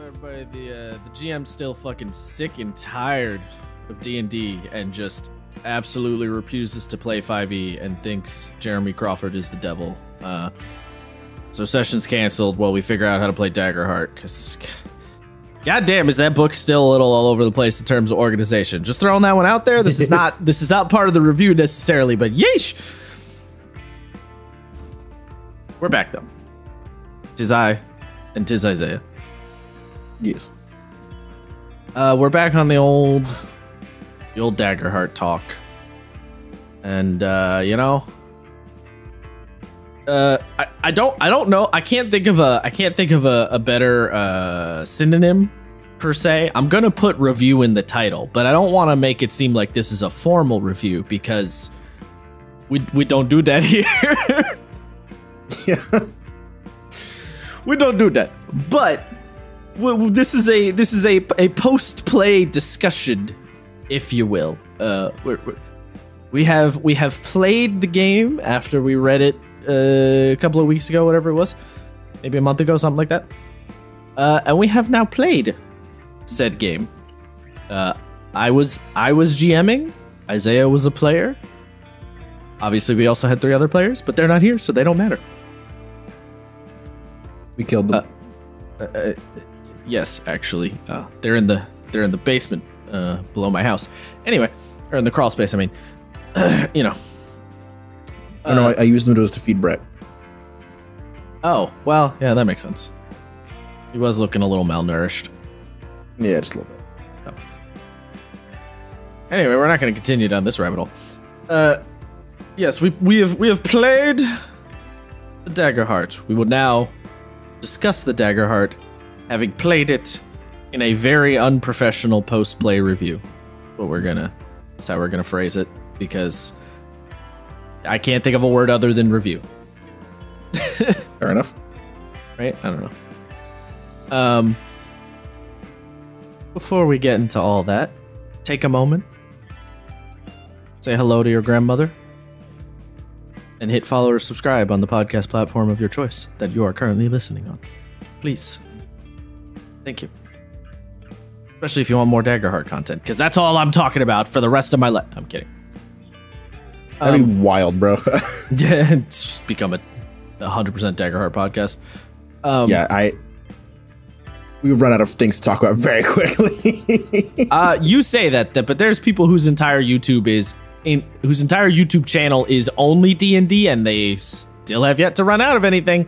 welcome everybody. The GM's still fucking sick and tired of D&D and just absolutely refuses to play 5e and thinks Jeremy Crawford is the devil. So session's canceled while we figure out how to play Daggerheart, because goddamn, is that book still a little all over the place in terms of organization. Just throwing that one out there. This is not part of the review necessarily, but yeesh. We're back though. 'Tis I, and 'tis Isaiah. Yes. We're back on the old Daggerheart talk. And you know, I don't know. I can't think of a better synonym per se. I'm gonna put review in the title, but I don't want to make it seem like this is a formal review, because we don't do that here. Yeah. We don't do that. But this is a post-play discussion, if you will. We have played the game after we read it a couple of weeks ago, whatever it was, maybe a month ago, something like that. And we have now played said game. I was GMing. Isaiah was a player. Obviously, we also had 3 other players, but they're not here, so they don't matter. We killed them. Yes, actually, they're in the basement below my house. Anyway, or in the crawl space. I mean, you know. I used those to feed Brett. Oh well, yeah, that makes sense. He was looking a little malnourished. Yeah, just a little bit. Oh. Anyway, we're not going to continue down this rabbit hole. Yes, we have played the Daggerheart. We will now discuss the Daggerheart, having played it in a very unprofessional post-play review. That's how we're gonna phrase it, because I can't think of a word other than review. Fair enough, right? I don't know. Before we get into all that, take a moment, say hello to your grandmother, and hit follow or subscribe on the podcast platform of your choice that you are currently listening on. Please. Thank you. Especially if you want more Daggerheart content, because that's all I'm talking about for the rest of my life. I'm kidding. That'd be wild, bro. Yeah, it's just become a 100% Daggerheart podcast. Yeah, we've run out of things to talk about very quickly. You say that, but there's people whose entire YouTube channel is only D&D, and they still have yet to run out of anything.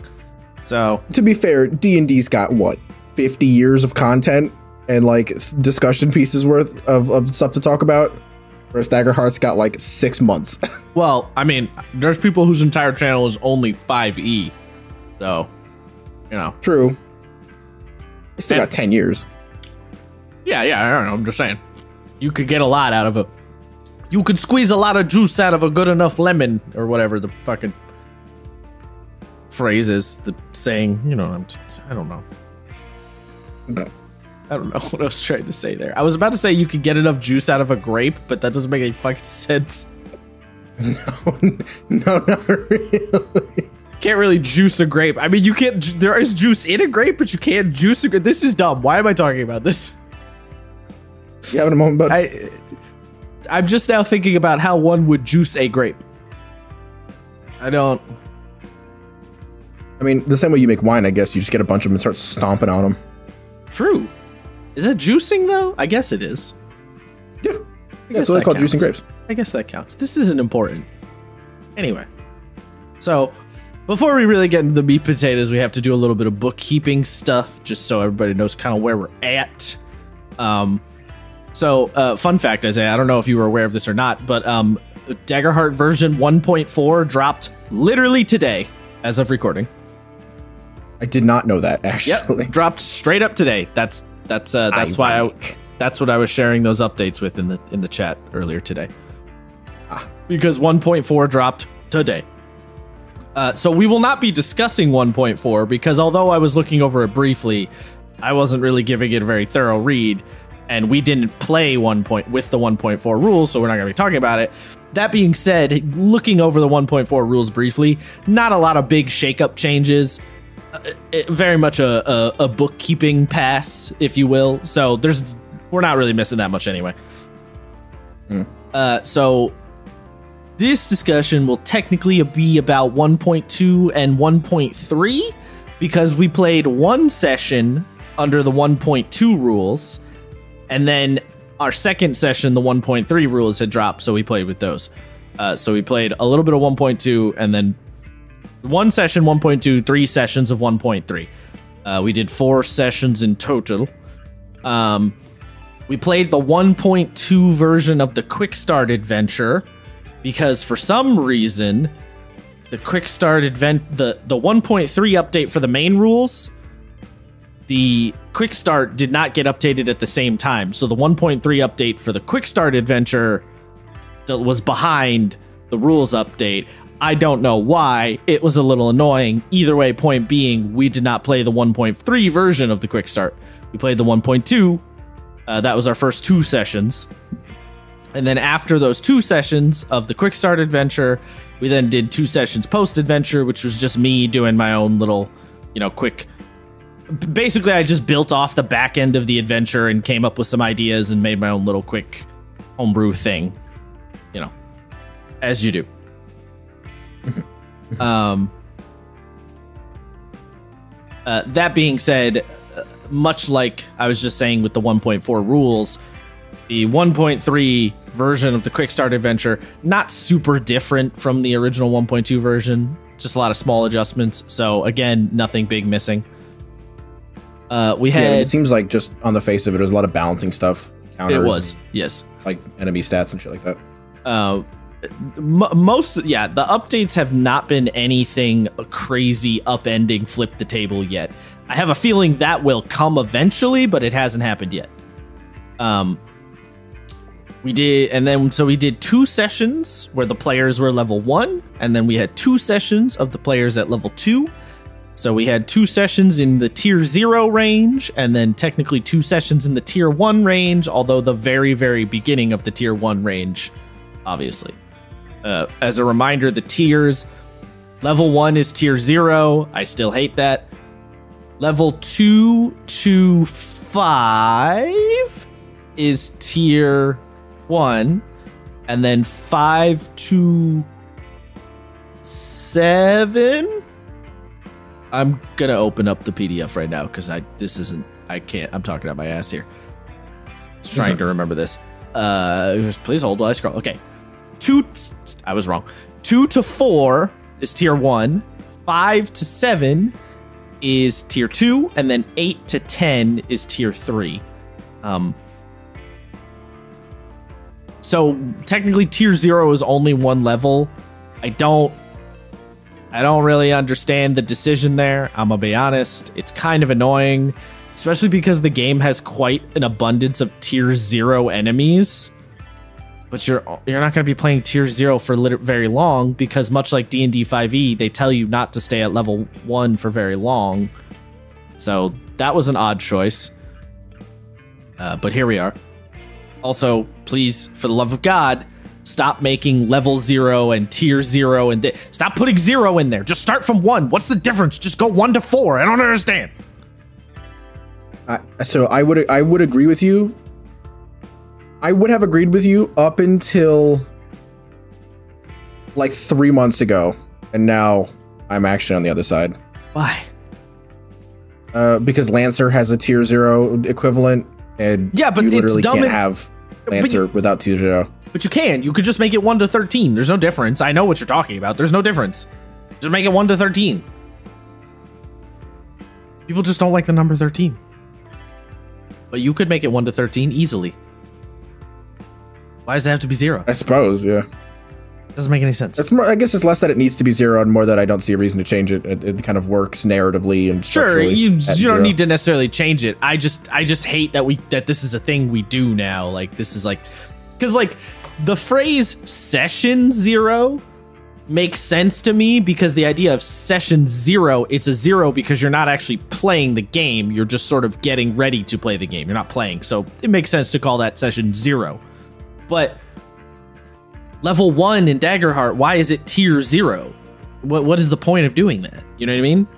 So, to be fair, D&D's got what, 50 years of content and like discussion pieces worth of stuff to talk about, whereas Daggerheart's got like 6 months. Well, I mean, there's people whose entire channel is only 5e, so you know. True. It's still got 10 years. Yeah, I don't know. I'm just saying, you could get a lot out of it. You could squeeze a lot of juice out of a good enough lemon, or whatever the fucking phrase is, the saying, you know. I don't know. I don't know what I was trying to say there. I was about to say you could get enough juice out of a grape, but that doesn't make any fucking sense. No, not really. Can't really juice a grape. I mean, you can't, there is juice in a grape, but you can't juice a grape. This is dumb. Why am I talking about this? You having a moment, bud? I'm just now thinking about how one would juice a grape. I mean, the same way you make wine, I guess. You just get a bunch of them and start stomping on them. True. Is that juicing, though? I guess it is. Yeah. That's what they call juicing grapes. I guess that counts. This isn't important. Anyway. So, before we really get into the meat potatoes, we have to do a little bit of bookkeeping stuff, just so everybody knows kind of where we're at. So, fun fact, Isaiah, I don't know if you were aware of this or not, but Daggerheart version 1.4 dropped literally today, as of recording. I did not know that, actually. Yep, dropped straight up today. That's why that's what I was sharing those updates with in the chat earlier today. Because 1.4 dropped today. So we will not be discussing 1.4, because although I was looking over it briefly, I wasn't really giving it a very thorough read. And we didn't play with the 1.4 rules, so we're not going to be talking about it. That being said, looking over the 1.4 rules briefly, not a lot of big shakeup changes. very much a bookkeeping pass, if you will. So we're not really missing that much anyway. So this discussion will technically be about 1.2 and 1.3 because we played one session under the 1.2 rules, and then our second session, the 1.3 rules had dropped, so we played with those. So we played a little bit of 1.2 and then one session 1.2, three sessions of 1.3. We did four sessions in total. We played the 1.2 version of the Quick Start Adventure because for some reason the Quick Start the 1.3 update for the main rules, the Quick Start did not get updated at the same time. So the 1.3 update for the Quick Start Adventure was behind the rules update. I don't know why. It was a little annoying. Either way, point being, we did not play the 1.3 version of the Quick Start. We played the 1.2. That was our first two sessions. And then after those two sessions of the Quick Start Adventure, we then did two sessions post-adventure, which was just me doing my own little, quick... Basically, I just built off the back end of the adventure and came up with some ideas and made my own little quick homebrew thing. As you do. That being said, much like I was just saying with the 1.4 rules, the 1.3 version of the Quick Start Adventure, not super different from the original 1.2 version, just a lot of small adjustments. So again, nothing big missing. We had... Yeah, it seems like just on the face of it, there was a lot of balancing stuff. Counters, it was, yes. Like enemy stats and shit like that. The updates have not been anything crazy, upending, flip the table yet. I have a feeling that will come eventually, but it hasn't happened yet. We did two sessions where the players were level 1, and then we had two sessions of the players at level 2. So we had two sessions in the tier 0 range, and then technically two sessions in the tier 1 range, although the very, very beginning of the tier 1 range, obviously. As a reminder, the tiers, level 1 is tier 0. I still hate that. Level 2 to 5 is tier 1, and then 5 to 7. I'm going to open up the PDF right now because I'm talking out my ass here. Trying to remember this. Please hold while I scroll. Okay. I was wrong. 2 to 4 is tier 1. 5 to 7 is tier 2. And then 8 to 10 is tier 3. So technically tier 0 is only one level. I don't really understand the decision there. I'm gonna be honest. It's kind of annoying, especially because the game has quite an abundance of tier 0 enemies. But you're not gonna be playing tier 0 for very long because much like D&D 5e, they tell you not to stay at level 1 for very long. So that was an odd choice. But here we are. Also, please, for the love of God, stop making level 0 and tier 0 and stop putting 0 in there. Just start from 1. What's the difference? Just go 1 to 4. I don't understand. So I would agree with you. I would have agreed with you up until like 3 months ago, and now I'm actually on the other side. Why? Because Lancer has a tier 0 equivalent, and yeah, but you literally can't have Lancer without tier 0. But you can. You could just make it 1 to 13. There's no difference. I know what you're talking about. There's no difference. Just make it 1 to 13. People just don't like the number 13. But you could make it 1 to 13 easily. Why does it have to be 0? I suppose, yeah. Doesn't make any sense. It's more, I guess it's less that it needs to be 0 and more that I don't see a reason to change it. It kind of works narratively and structurally. Sure, you don't need to necessarily change it. I just hate that this is a thing we do now. Like, this is like... Because, like, the phrase session 0 makes sense to me because the idea of session 0, it's a 0 because you're not actually playing the game. You're just sort of getting ready to play the game. You're not playing. So it makes sense to call that session 0. But level 1 in Daggerheart, why is it tier 0? What is the point of doing that? You know what I mean?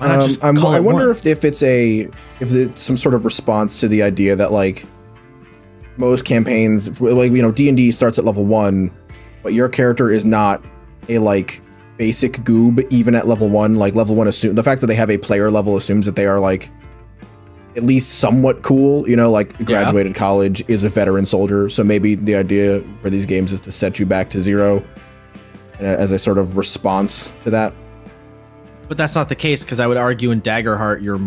Why not just call I wonder if it's some sort of response to the idea that like most campaigns, like, you know, D&D starts at level 1, but your character is not a like basic goob even at level 1. Like level 1 assumes the fact that they have a player level assumes that they are like at least somewhat cool, you know, like graduated college, is a veteran soldier. So maybe the idea for these games is to set you back to zero as a sort of response to that. But that's not the case, because I would argue in Daggerheart you're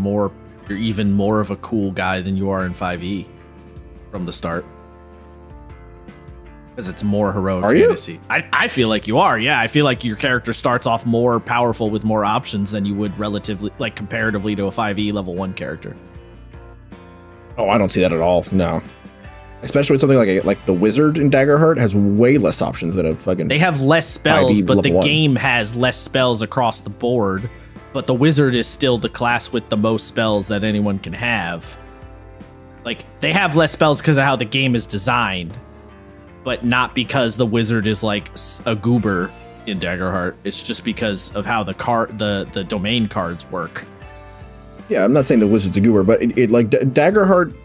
even more of a cool guy than you are in 5e from the start, because it's more heroic fantasy. I feel like you are. Yeah, I feel like your character starts off more powerful with more options than you would relatively, like comparatively to a 5e level 1 character. Oh, I don't see that at all. No. Especially with something like the wizard in Daggerheart has way less options than a fucking. They have less spells, but the game has less spells across the board. But the wizard is still the class with the most spells that anyone can have. Like, they have less spells because of how the game is designed, but not because the wizard is like a goober in Daggerheart. It's just because of how the domain cards work. Yeah, I'm not saying the wizard's a goober, but it like Daggerheart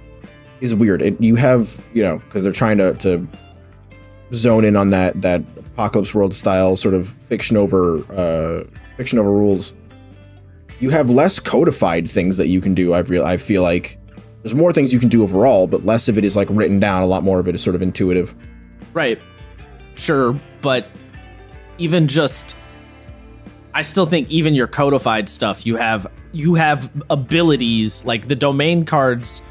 is weird. You have, you know, because they're trying to zone in on that Apocalypse World style sort of fiction over rules. You have less codified things that you can do. I feel like there's more things you can do overall, but less of it is like written down. A lot more of it is sort of intuitive. Right. Sure, but even just, I still think even your codified stuff, you have abilities like the domain cards.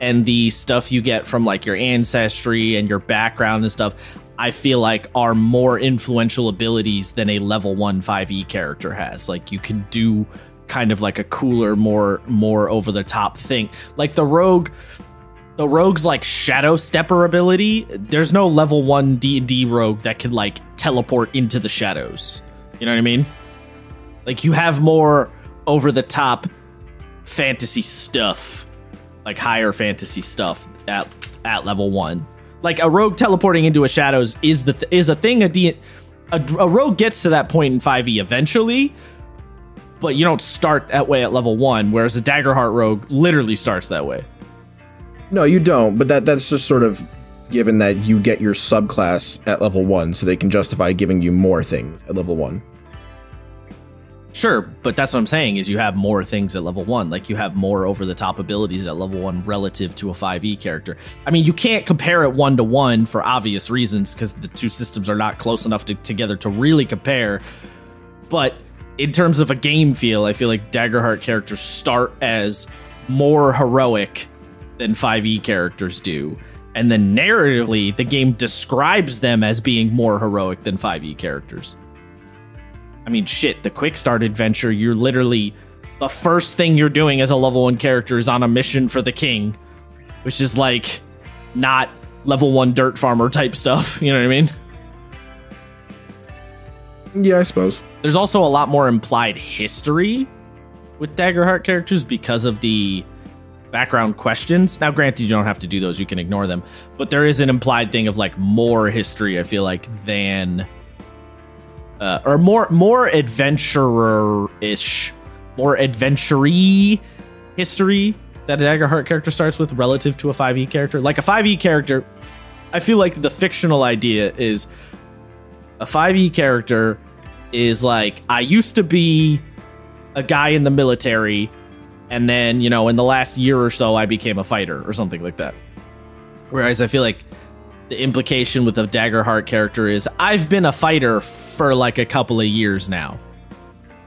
And the stuff you get from like your ancestry and your background and stuff, I feel like are more influential abilities than a level 1 5e character has. Like you can do kind of like a cooler, more over the top thing. Like the rogue's like shadow stepper ability. There's no level 1 D&D rogue that can like teleport into the shadows. You know what I mean? Like you have more over the top fantasy stuff. Like higher fantasy stuff at level 1. Like a rogue teleporting into a shadows is a thing. A rogue gets to that point in 5e eventually, but you don't start that way at level 1. Whereas a Daggerheart rogue literally starts that way. No, you don't. But that's just sort of given that you get your subclass at level 1, so they can justify giving you more things at level 1. Sure, but that's what I'm saying is you have more things at level 1. Like you have more over the top abilities at level 1 relative to a 5e character. I mean, you can't compare it 1 to 1 for obvious reasons because the two systems are not close enough together to really compare. But in terms of a game feel, I feel like Daggerheart characters start as more heroic than 5e characters do. And then narratively, the game describes them as being more heroic than 5e characters. I mean, shit, the quick start adventure, you're literally the first thing you're doing as a level 1 character is on a mission for the king, which is like not level 1 dirt farmer type stuff. You know what I mean? Yeah, I suppose. There's also a lot more implied history with Daggerheart characters because of the background questions. Now, granted, you don't have to do those. You can ignore them. But there is an implied thing of like more history, I feel like, than... or more adventurer-ish, more adventure-y history that a Daggerheart character starts with relative to a 5e character. Like a 5e character, I feel like the fictional idea is a 5e character is like, I used to be a guy in the military, and then, you know, in the last year or so, I became a fighter or something like that. Whereas I feel like the implication with a Daggerheart character is I've been a fighter for like a couple of years now,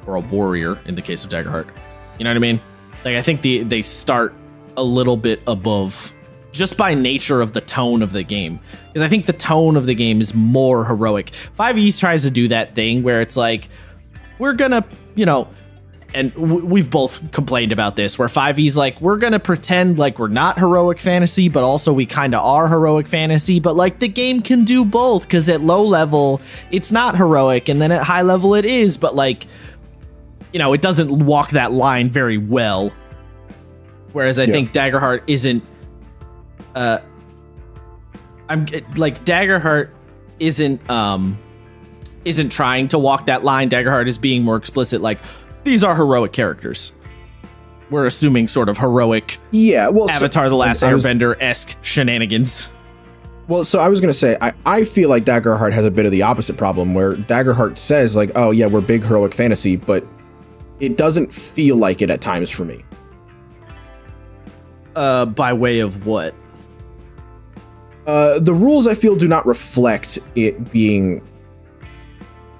or a warrior in the case of Daggerheart. You know what I mean? Like I think they start a little bit above just by nature of the tone of the game, because I think the tone of the game is more heroic. 5e tries to do that thing where it's like we're gonna, you know, and we've both complained about this, where 5e's like, we're going to pretend like we're not heroic fantasy, but also we kind of are heroic fantasy. But like the game can do both, because at low level, it's not heroic. And then at high level, it is. But like, you know, it doesn't walk that line very well. Whereas I think Daggerheart isn't. Daggerheart isn't trying to walk that line. Daggerheart is being more explicit. Like, these are heroic characters. We're assuming sort of heroic, yeah, well, Avatar The Last Airbender-esque shenanigans. Well, so I was going to say, I feel like Daggerheart has a bit of the opposite problem, where Daggerheart says, like, oh, yeah, we're big heroic fantasy, but it doesn't feel like it at times for me. By way of what? The rules, I feel, do not reflect it being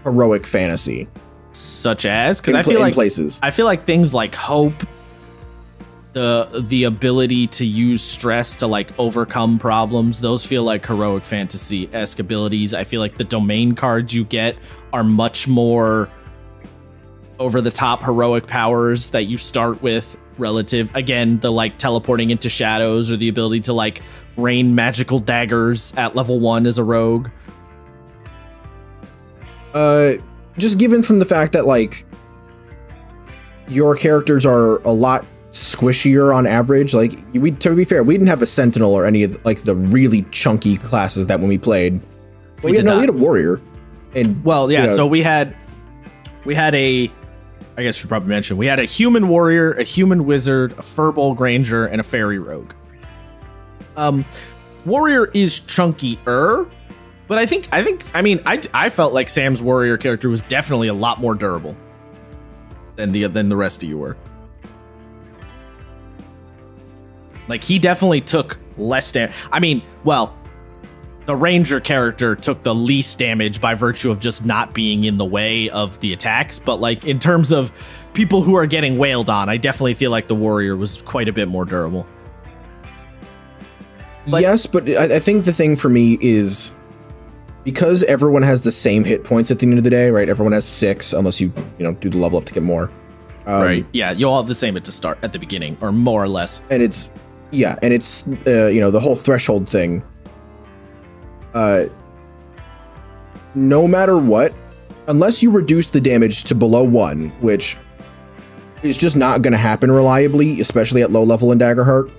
heroic fantasy. Such as? Because I feel like places. I feel like things like hope, the ability to use stress to like overcome problems, those feel like heroic fantasy-esque abilities. I feel like the domain cards you get are much more over-the-top heroic powers that you start with, relative, again, the like teleporting into shadows or the ability to like rain magical daggers at level 1 as a rogue. Just given from the fact that like your characters are a lot squishier on average, like we, to be fair, we didn't have a sentinel or any of like the really chunky classes that when we played. Well, we had a warrior, and well, yeah, you know, so we had a, I guess we probably mentioned, we had a human warrior, a human wizard, a furball granger, and a fairy rogue. Warrior is chunkier, but I felt like Sam's warrior character was definitely a lot more durable than the rest of you were. Like, he definitely took less damage. I mean, well, the ranger character took the least damage by virtue of just not being in the way of the attacks. But, like, in terms of people who are getting wailed on, I definitely feel like the warrior was quite a bit more durable. But yes, but I think the thing for me is because everyone has the same hit points at the end of the day, right? Everyone has 6, unless you do the level up to get more. Right. Yeah, you all have the same at to start at the beginning, or more or less. And it's... yeah, and it's, the whole threshold thing. No matter what, unless you reduce the damage to below 1, which is just not going to happen reliably, especially at low level in Daggerheart,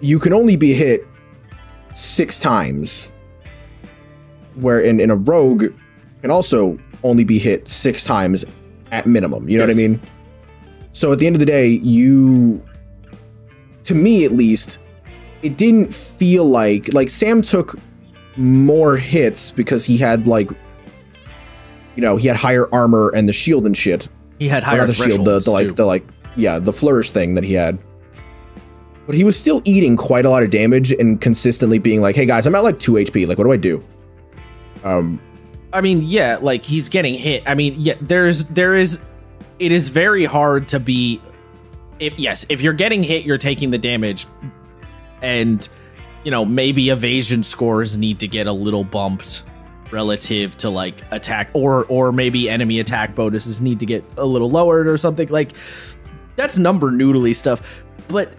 you can only be hit 6 times. Where in a rogue can also only be hit 6 times at minimum. You know what I mean? So at the end of the day, you... to me, at least, it didn't feel like Sam took more hits because he had he had higher armor and the shield and shit. He had higher the flourish thing that he had. But he was still eating quite a lot of damage and consistently being like, hey guys, I'm at like 2 HP. Like, what do I do? I mean, yeah, like he's getting hit. I mean, yeah, it is very hard to be. If you're getting hit, you're taking the damage, and maybe evasion scores need to get a little bumped relative to like attack, or maybe enemy attack bonuses need to get a little lowered or something. Like, that's number noodly stuff, but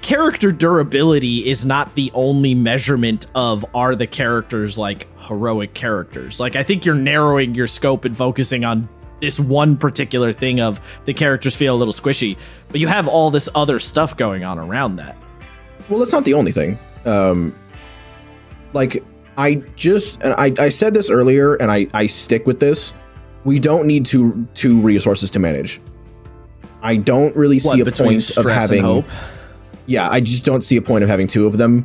character durability is not the only measurement of are the characters like heroic characters. Like, I think you're narrowing your scope and focusing on this one particular thing of the characters feel a little squishy, but you have all this other stuff going on around that. Well, that's not the only thing. I said this earlier, and I stick with this. We don't need two resources to manage. I don't really see a point of having hope. Yeah, I just don't see a point of having 2 of them.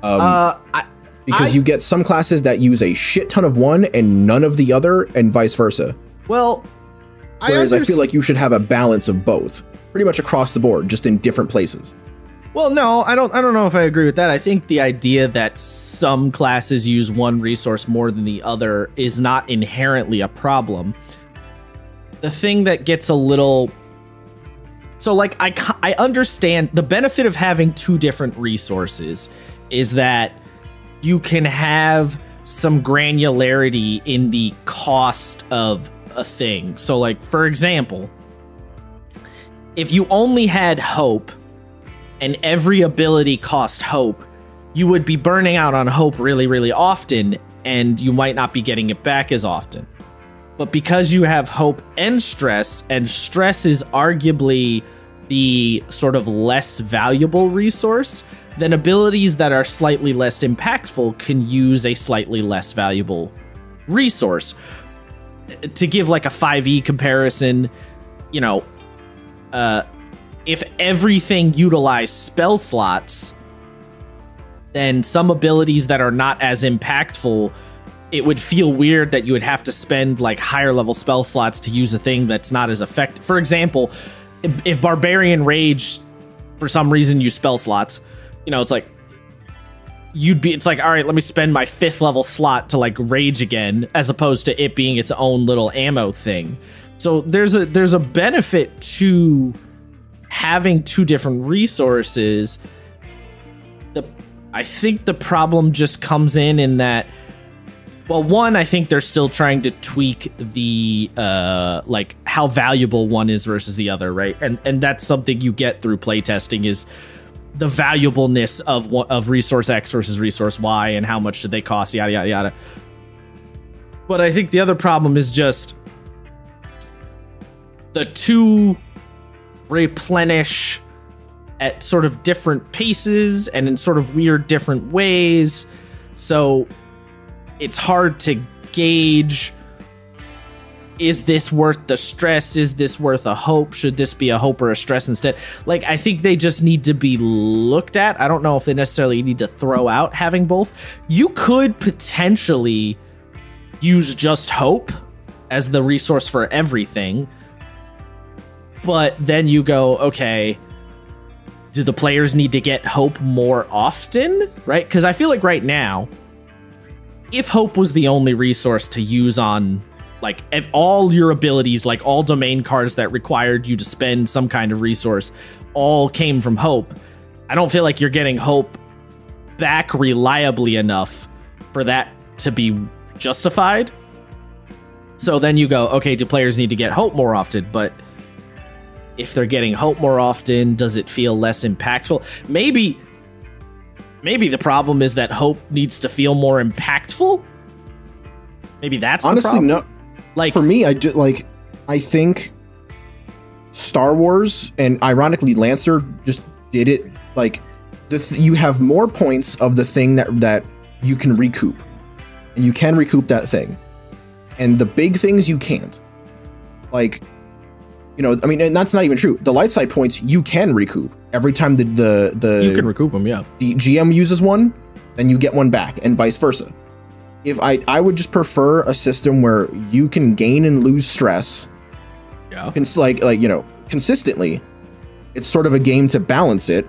Because you get some classes that use a shit ton of one and none of the other, and vice versa. Well, whereas I feel like you should have a balance of both pretty much across the board, just in different places. Well, no, I don't know if I agree with that. I think the idea that some classes use one resource more than the other is not inherently a problem. The thing that gets a little... so like I understand the benefit of having 2 different resources is that you can have some granularity in the cost of a thing. So like, for example, if you only had hope and every ability cost hope, you would be burning out on hope really, really often, and you might not be getting it back as often. But because you have hope and stress is arguably the sort of less valuable resource, then abilities that are slightly less impactful can use a slightly less valuable resource. to give like a 5e comparison, you know, if everything utilized spell slots, then some abilities that are not as impactful, it would feel weird that you would have to spend like higher level spell slots to use a thing that's not as effective. For example, if Barbarian Rage, for some reason, used spell slots, you know, it's like, it's like, all right, let me spend my 5th level slot to like rage again, as opposed to it being its own little ammo thing. So there's a benefit to having 2 different resources. I think the problem just comes in that, well, one, I think they're still trying to tweak the like how valuable one is versus the other, right? And that's something you get through playtesting, is the valuableness of resource X versus resource Y and how much do they cost, yada, yada, yada. But I think the other problem is just the 2 replenish at sort of different paces and in sort of weird different ways. So it's hard to gauge, is this worth the stress? Is this worth a hope? Should this be a hope or a stress instead? Like, I think they just need to be looked at. I don't know if they necessarily need to throw out having both. You could potentially use just hope as the resource for everything. But then you go, okay, do the players need to get hope more often? Right? Because I feel like right now, if hope was the only resource to use on, like, if all your abilities, like all domain cards that required you to spend some kind of resource, all came from hope, I don't feel like you're getting hope back reliably enough for that to be justified. So then you go, okay, do players need to get hope more often? But if they're getting hope more often, does it feel less impactful? Maybe the problem is that hope needs to feel more impactful. Maybe that's honestly the problem. No. Like, for me, I think Star Wars and ironically Lancer just did it. Like, you have more points of the thing that you can recoup, and you can recoup that thing, and the big things you can't. Like, you know, I mean, and that's not even true. The light side points you can recoup every time the you can recoup them. Yeah, the GM uses one, then you get one back, and vice versa. If I would just prefer a system where you can gain and lose stress, yeah, like you know, consistently. It's sort of a game to balance it,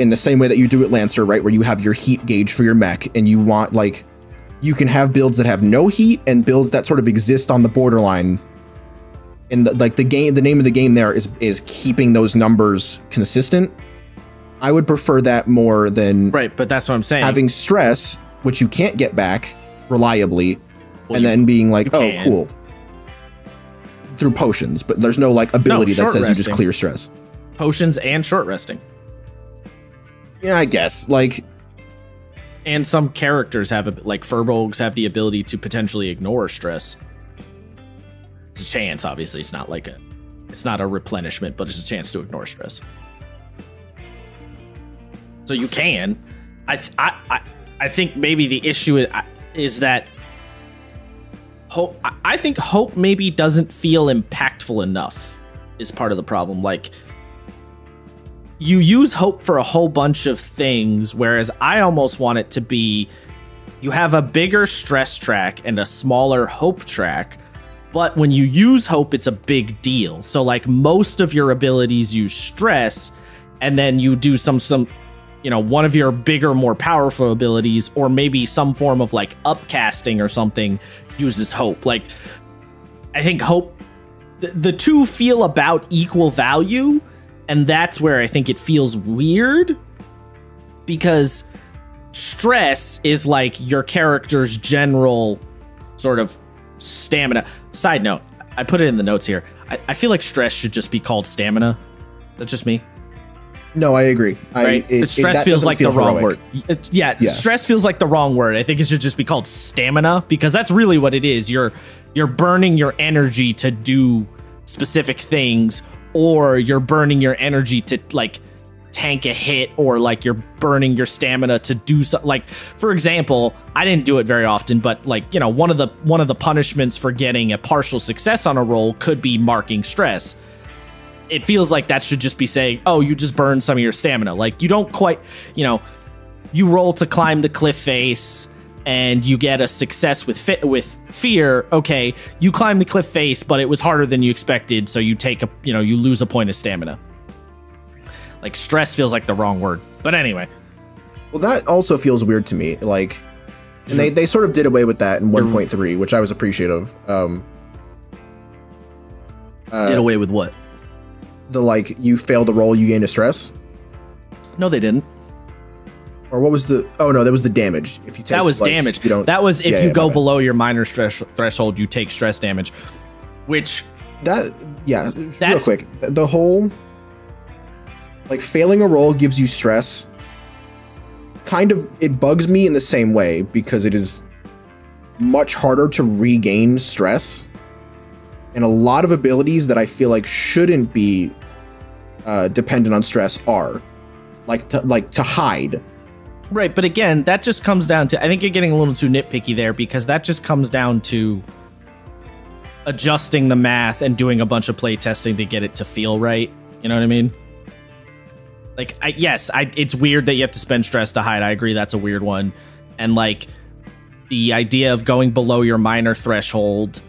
in the same way that you do at Lancer, right? Where you have your heat gauge for your mech, and you want, like, you can have builds that have no heat and builds that sort of exist on the borderline. And the name of the game there is keeping those numbers consistent. I would prefer that more than, right, but that's what I'm saying. Having stress, which you can't get back reliably, well, and then being like, oh, can. Cool. Through potions, but there's no, like, ability that says resting. You just clear stress. Potions and short resting. Yeah, I guess. Like, and some characters have, like, Furbolgs have the ability to potentially ignore stress. It's a chance, obviously. It's not like a, it's not a replenishment, but it's a chance to ignore stress. So you can. I think maybe the issue is that hope, I think hope maybe doesn't feel impactful enough is part of the problem. Like, you use hope for a whole bunch of things, whereas I almost want it to be, you have a bigger stress track and a smaller hope track, but when you use hope, it's a big deal. So, like, most of your abilities use stress, and then you do some you know, one of your bigger, more powerful abilities, or maybe some form of, like, upcasting or something uses hope. Like, I think hope, the 2 feel about equal value, and that's where I think it feels weird, because stress is, like, your character's general sort of stamina. Side note, I put it in the notes here. I feel like stress should just be called stamina. That's just me. No, I agree. Right? Stress feels like the wrong word. Yeah, stress feels like the wrong word. I think it should just be called stamina, because that's really what it is. You're burning your energy to do specific things, or you're burning your energy to, like, tank a hit, or like you're burning your stamina to do something. Like, for example, I didn't do it very often, but like, you know, one of the punishments for getting a partial success on a roll could be marking stress. It feels like that should just be saying, oh, you just burned some of your stamina. Like, you don't quite, you know, you roll to climb the cliff face and you get a success with fear. Okay, you climb the cliff face, but it was harder than you expected, so you take a, you know, you lose a point of stamina. Like, stress feels like the wrong word. But anyway. Well, that also feels weird to me. Like, and they sort of did away with that in 1.3, which I was appreciative. Did away with what? The, like, you failed a roll, you gained a stress? No, they didn't. Or what was the... Oh, no, that was the damage. If you take, that was like, damage. You don't, that was if you go below your minor stress threshold, you take stress damage. Which... that... yeah, real quick. The whole... like, failing a roll gives you stress. Kind of, it bugs me in the same way, because it is much harder to regain stress. And a lot of abilities that I feel like shouldn't be dependent on stress are. Like to hide. Right, but again, that just comes down to... I think you're getting a little too nitpicky there, because that just comes down to adjusting the math and doing a bunch of playtesting to get it to feel right. You know what I mean? Like, yes, it's weird that you have to spend stress to hide. I agree, that's a weird one. And, like, the idea of going below your minor threshold...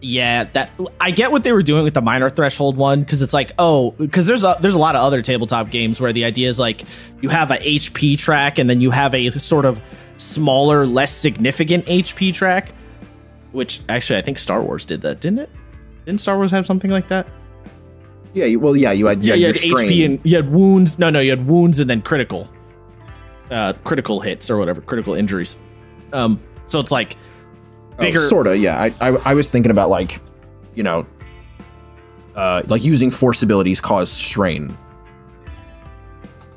yeah, that, I get what they were doing with the minor threshold one, because it's like, oh, because there's a lot of other tabletop games where the idea is, like, you have a HP track, and then you have a sort of smaller, less significant HP track. Which, actually, I think Star Wars did that, didn't it? Didn't Star Wars have something like that? Yeah, well, yeah, you had your HP and you had wounds. No, you had wounds and then critical hits or whatever, critical injuries. So it's like bigger. Oh, sort of, yeah. I was thinking about, like, you know, like using force abilities cause strain.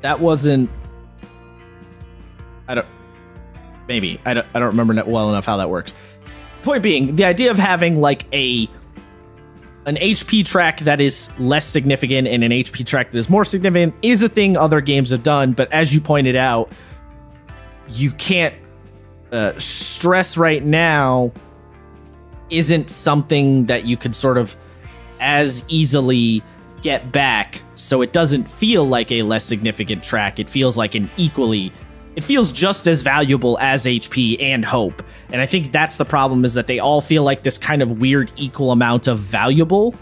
That wasn't. I don't remember well enough how that works. Point being, the idea of having like an HP track that is less significant and an HP track that is more significant is a thing other games have done. But as you pointed out, you can't stress right now isn't something that you could sort of as easily get back. So it doesn't feel like a less significant track. It feels like it feels just as valuable as HP and hope. And I think that's the problem, is that they all feel like this kind of weird equal amount of valuable.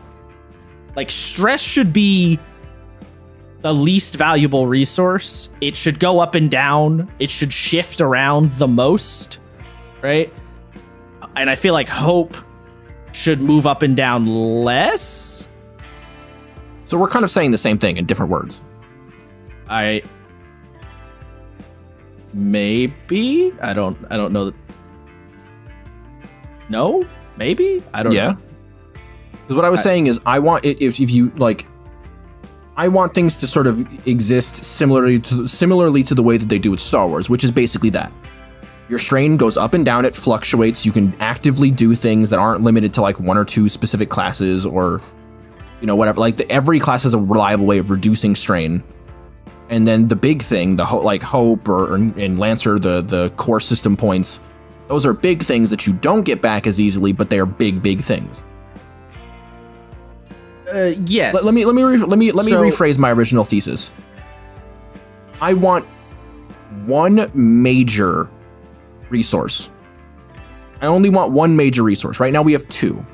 Like, stress should be the least valuable resource. It should go up and down. It should shift around the most, right? And I feel like hope should move up and down less. So we're kind of saying the same thing in different words. Maybe? I don't know. No? Maybe? I don't know. Because what I was saying is, I want it if you like, I want things to sort of exist similarly to the way that they do with Star Wars, which is basically that. Your strain goes up and down, it fluctuates, you can actively do things that aren't limited to like one or two specific classes, or, you know, whatever. Like, every class has a reliable way of reducing strain. And then the big thing, like hope and Lancer, the core system points, those are big things that you don't get back as easily, but they are big things. Yes. Let me rephrase my original thesis. I want one major resource. I only want one major resource. Right now we have two.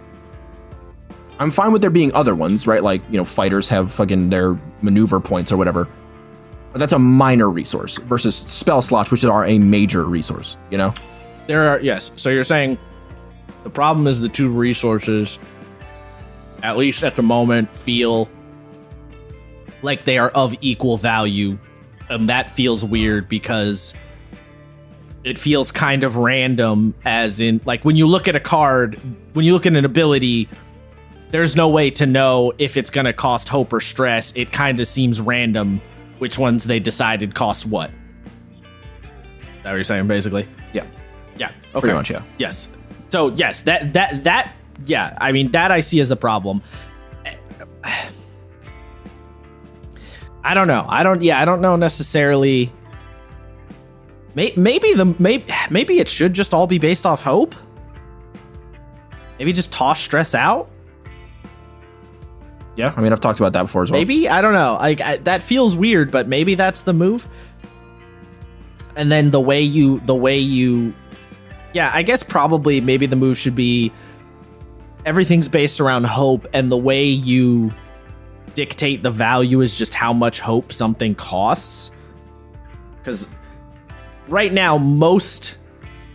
I'm fine with there being other ones, right? Like, you know, fighters have fucking their maneuver points or whatever. But that's a minor resource versus spell slots, which are a major resource, you know? Yes. So you're saying the problem is the two resources, at least at the moment, feel like they are of equal value. And that feels weird because it feels kind of random, as in, like, when you look at a card, when you look at an ability, there's no way to know if it's going to cost hope or stress. It kind of seems random which ones they decided cost what. Is that what you're saying, basically? Yeah. Yeah. Okay. Pretty much, yeah. Yes. So, yes, that, yeah, I mean, that I see as the problem. I don't know. I don't know necessarily. Maybe it should just all be based off hope. Maybe just toss stress out. Yeah, I mean, I've talked about that before as well. Maybe, I don't know. Like that feels weird, but maybe that's the move. And then the way you, yeah, I guess probably maybe the move should be everything's based around hope, and the way you dictate the value is just how much hope something costs. Because right now, most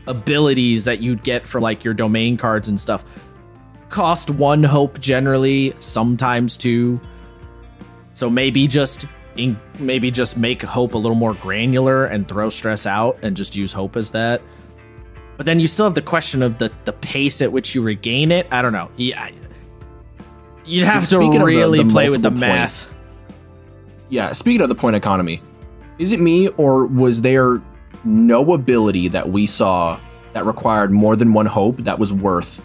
abilities that you'd get from like your domain cards and stuff cost 1 hope generally, sometimes 2. So maybe just make hope a little more granular and throw stress out and just use hope as that. But then you still have the question of the pace at which you regain it. I don't know. Yeah, you'd have to really play with the math. Yeah, speaking of the point economy, is it me or was there no ability that we saw that required more than 1 hope that was worth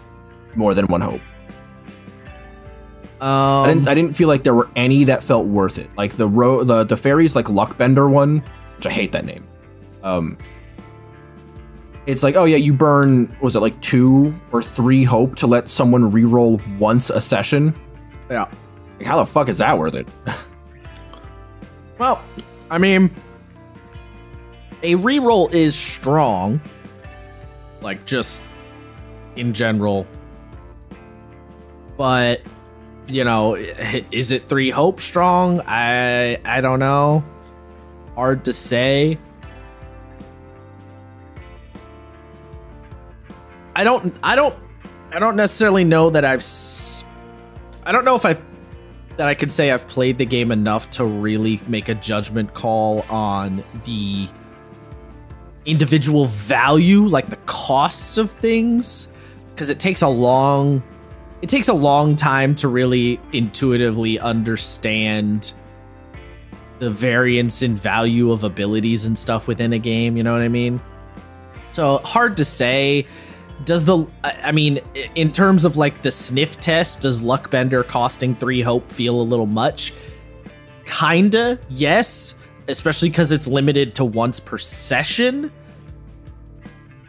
more than 1 hope? I didn't feel like there were any that felt worth it. Like the fairies, like Luckbender one, which I hate that name. It's like, oh yeah, you burn, was it like 2 or 3 hope to let someone reroll once a session? Yeah. Like, how the fuck is that worth it? Well, I mean, a reroll is strong. Like, just in general. But, you know, is it 3 hope strong? I don't know. Hard to say. I don't necessarily know that I could say I've played the game enough to really make a judgment call on the individual value, like the costs of things, because it takes a long time to really intuitively understand the variance in value of abilities and stuff within a game, you know what I mean? So hard to say. I mean, in terms of like the sniff test, does Luckbender costing 3 hope feel a little much? Kinda, yes, especially because it's limited to once per session.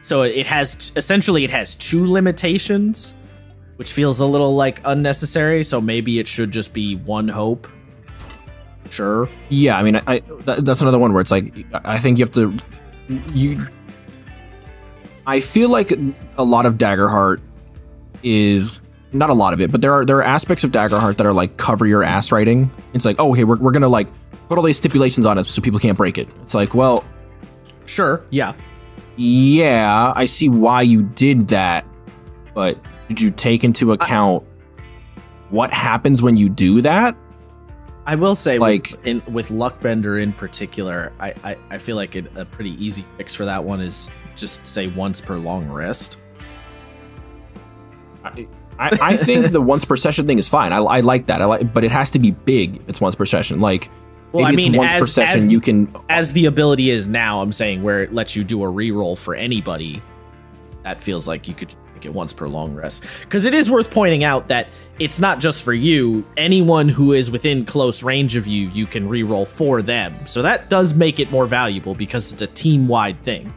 So it has 2 limitations, which feels a little like unnecessary. So maybe it should just be 1 hope. Sure. Yeah, I mean, that's another one where it's like, I think you have to, I feel like a lot of Daggerheart is, not a lot of it, but there are aspects of Daggerheart that are like cover your ass writing. It's like, oh, hey, we're gonna like put all these stipulations on it so people can't break it. It's like, well, sure, yeah. Yeah, I see why you did that, but did you take into account what happens when you do that? I will say, like, with Luckbender in particular, I feel like a pretty easy fix for that one is just say once per long rest. I think the once per session thing is fine. I like that. But it has to be big. If it's once per session. Like, well, maybe I mean, it's once per session. You can, as the ability is now, I'm saying where it lets you do a reroll for anybody. That feels like you could make it once per long rest, because it is worth pointing out that it's not just for you. Anyone who is within close range of you, you can reroll for them. So that does make it more valuable because it's a team wide thing.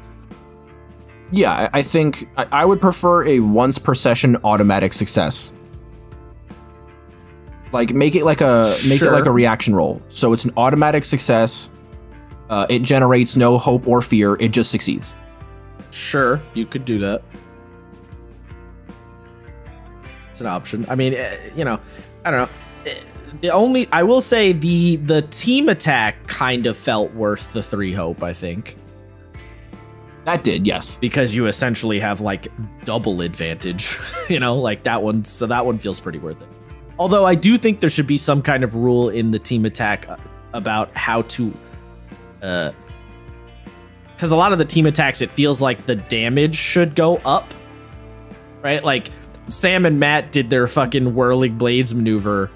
Yeah, I think I would prefer a once per session automatic success. Like make it like a reaction roll. So it's an automatic success. It generates no hope or fear. It just succeeds. Sure, you could do that. It's an option. I mean, you know, I don't know. I will say the team attack kind of felt worth the 3 hope, I think. That did, yes. Because you essentially have like double advantage, you know, like that one. So that one feels pretty worth it. Although I do think there should be some kind of rule in the team attack about how to, because a lot of the team attacks, it feels like the damage should go up, right? Like Sam and Matt did their fucking whirling blades maneuver,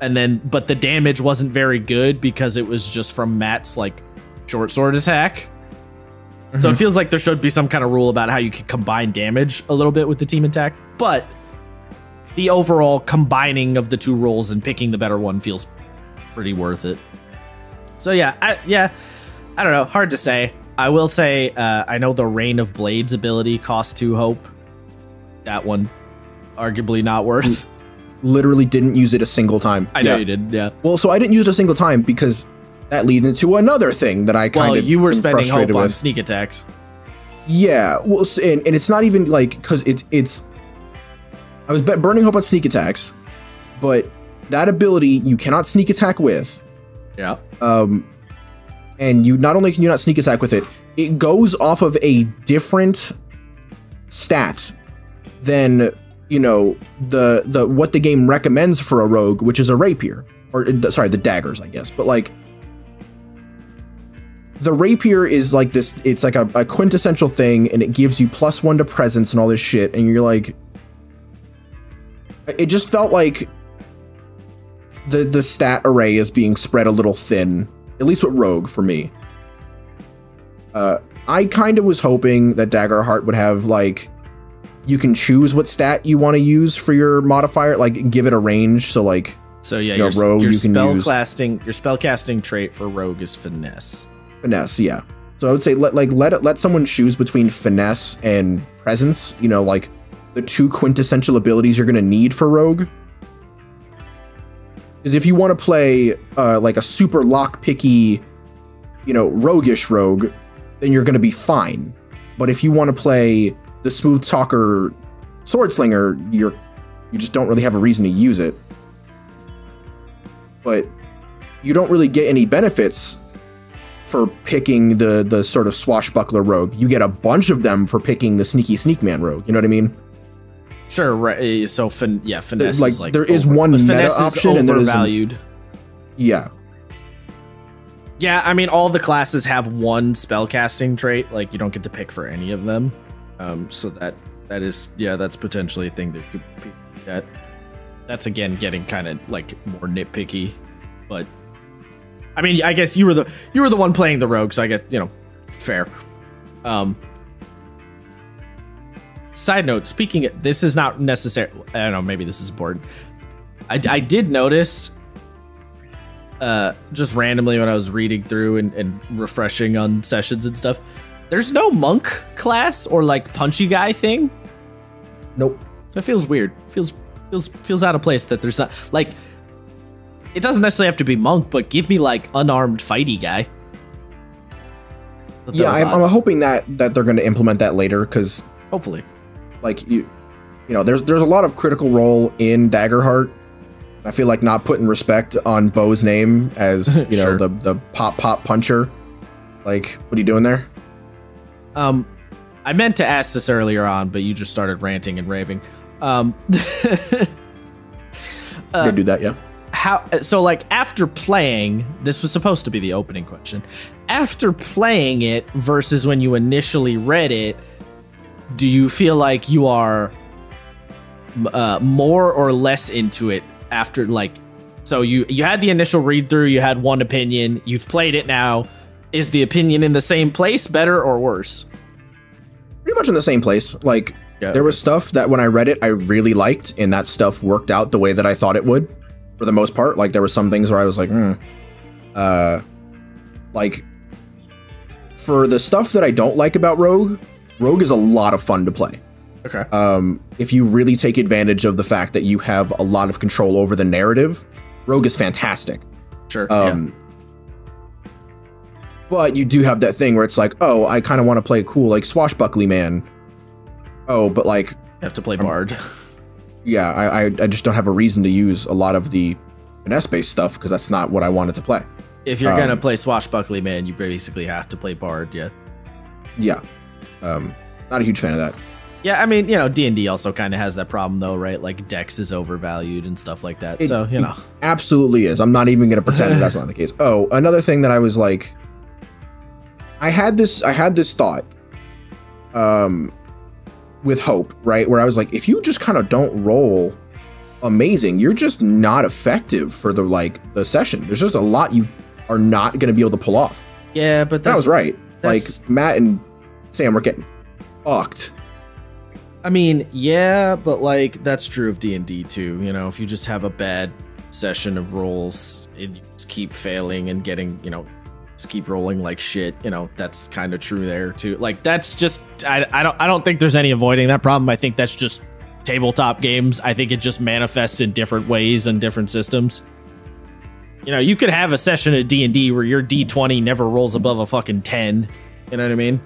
and then, but the damage wasn't very good because it was just from Matt's like short sword attack. So it feels like there should be some kind of rule about how you can combine damage a little bit with the team attack, but the overall combining of the 2 rolls and picking the better one feels pretty worth it. So yeah, I don't know. Hard to say. I will say I know the Rain of Blades ability costs 2 hope. That one, arguably not worth. Literally didn't use it a single time. I know you did, yeah. Well, so I didn't use it a single time because that leads into another thing that I kind of frustrated with. Well, you were spending hope on sneak attacks. Yeah, well, and it's not even like, because it's I was burning hope on sneak attacks, but that ability you cannot sneak attack with. Yeah. And you not only can you not sneak attack with it, it goes off of a different stat than, you know, the what the game recommends for a rogue, which is a rapier, or sorry, the daggers, I guess. But like, the rapier is like this, it's like a quintessential thing, and it gives you +1 to presence and all this shit, and you're like, it just felt like the stat array is being spread a little thin, at least with rogue for me. I kind of was hoping that Daggerheart would have like, you can choose what stat you want to use for your modifier, like give it a range. So like, so yeah, you know, rogue, you can use your spellcasting trait for rogue is finesse. Finesse, yeah. So I would say let someone choose between finesse and presence, you know, like the two quintessential abilities you're going to need for rogue. Because if you want to play like a super lockpicky, you know, roguish rogue, then you're going to be fine. But if you want to play the smooth talker swordslinger, you just don't really have a reason to use it. But you don't really get any benefits for picking the sort of swashbuckler rogue. You get a bunch of them for picking the sneaky sneak man rogue. You know what I mean? Sure. Right. So yeah, finesse. There, like, is like there is one meta option, and there is overvalued. Yeah. Yeah. I mean, all the classes have one spellcasting trait. Like, you don't get to pick for any of them. So that is, yeah, that's potentially a thing that could be that. That's again getting kind of like more nitpicky, but I mean, I guess you were the one playing the rogue, so I guess, you know, fair. Side note, speaking of, this is not necessary. I don't know, maybe this is important. I did notice just randomly when I was reading through and refreshing on sessions and stuff, there's no monk class or like punchy guy thing. Nope. That feels weird. Feels out of place that there's not, like, it doesn't necessarily have to be monk, but give me like unarmed fighty guy. Yeah, I'm hoping that they're going to implement that later, because hopefully, like, you know, there's a lot of Critical Role in Daggerheart. I feel like not putting respect on Bo's name as, you know, sure, the pop puncher. Like, what are you doing there? I meant to ask this earlier on, but you just started ranting and raving. Gonna do that, yeah. How so? Like, after playing, this was supposed to be the opening question. After playing it versus when you initially read it, do you feel like you are more or less into it after? Like, so you had the initial read through, you had one opinion, you've played it now. Is the opinion in the same place, better or worse? Pretty much in the same place. Like, yeah, there was stuff that when I read it, I really liked, and that stuff worked out the way that I thought it would, for the most part. Like, there were some things where I was like, like, for the stuff that I don't like about rogue is a lot of fun to play. Okay. If you really take advantage of the fact that you have a lot of control over the narrative, rogue is fantastic. Sure. Yeah. But you do have that thing where it's like, oh, I kind of want to play cool, like, swashbuckly man. Oh, but like, you have to play bard. Yeah, I just don't have a reason to use a lot of the finesse-based stuff because that's not what I wanted to play. If you're gonna play swashbuckly man, you basically have to play bard. Yeah. Yeah. Not a huge fan of that. Yeah, I mean, you know, D&D also kind of has that problem though, right? Like, Dex is overvalued and stuff like that. So, you know, absolutely is. I'm not even gonna pretend that that's not the case. Oh, another thing that I was like, I had this thought with hope, right? Where I was like, if you just kind of don't roll amazing, you're just not effective for the, like, the session. There's just a lot you are not going to be able to pull off. Yeah, but that was right. Like, Matt and Sam were getting fucked. I mean, yeah, but like, that's true of D&D too. You know, if you just have a bad session of rolls and you just keep failing and getting, you know, just keep rolling like shit, you know, that's kind of true there too. Like that's just, I don't think there's any avoiding that problem. I think that's just tabletop games. I think it just manifests in different ways and different systems. You know, you could have a session at D&D where your D20 never rolls above a fucking 10. You know what I mean?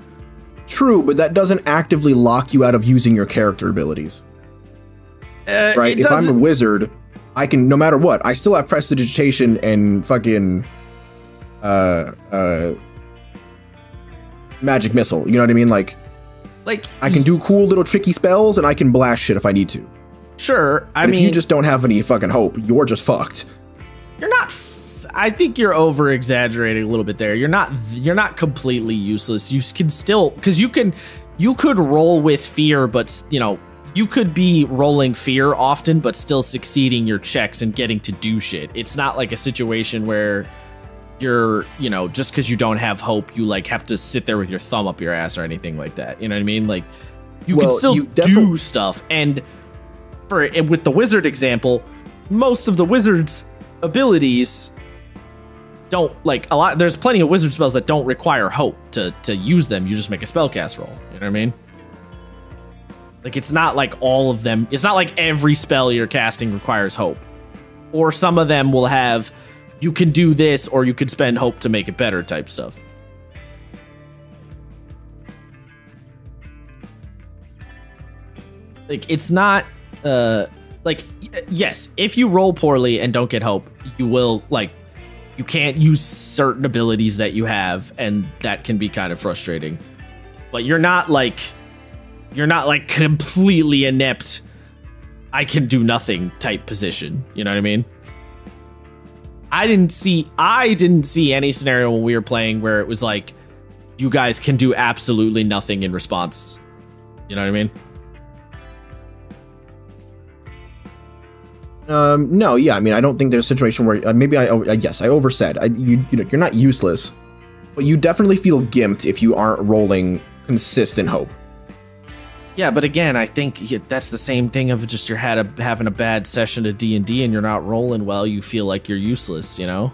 True, but that doesn't actively lock you out of using your character abilities. Right? If I'm a wizard, I can, no matter what, I still have prestidigitation and fucking magic missile. You know what I mean? Like I can do cool little tricky spells and I can blast shit if I need to. Sure. I mean, if you just don't have any fucking hope, you're just fucked. You're not. I think you're over exaggerating a little bit there. You're not completely useless. You can still, because you could roll with fear, but you know, you could be rolling fear often, but still succeeding your checks and getting to do shit. It's not like a situation where you're, you know, just because you don't have hope, you like have to sit there with your thumb up your ass or anything like that. You know what I mean? Like you can still do stuff. And with the wizard example, most of the wizards abilities don't, like, a lot, there's plenty of wizard spells that don't require hope to use them. You just make a spell cast roll. You know what I mean? Like, it's not like all of them, it's not like every spell you're casting requires hope, or some of them will have, you can do this or you can spend hope to make it better type stuff. Like, it's not like, yes, if you roll poorly and don't get hope, you will, like, you can't use certain abilities that you have, and that can be kind of frustrating. But you're not like completely inept, I can do nothing type position. You know what I mean? I didn't see any scenario when we were playing where it was like, you guys can do absolutely nothing in response. You know what I mean? No, yeah, I mean, I don't think there's a situation where maybe I oversaid. You're not useless, but you definitely feel gimped if you aren't rolling consistent hope. Yeah, but again, I think that's the same thing of just you're having a bad session of D&D and you're not rolling well. You feel like you're useless, you know?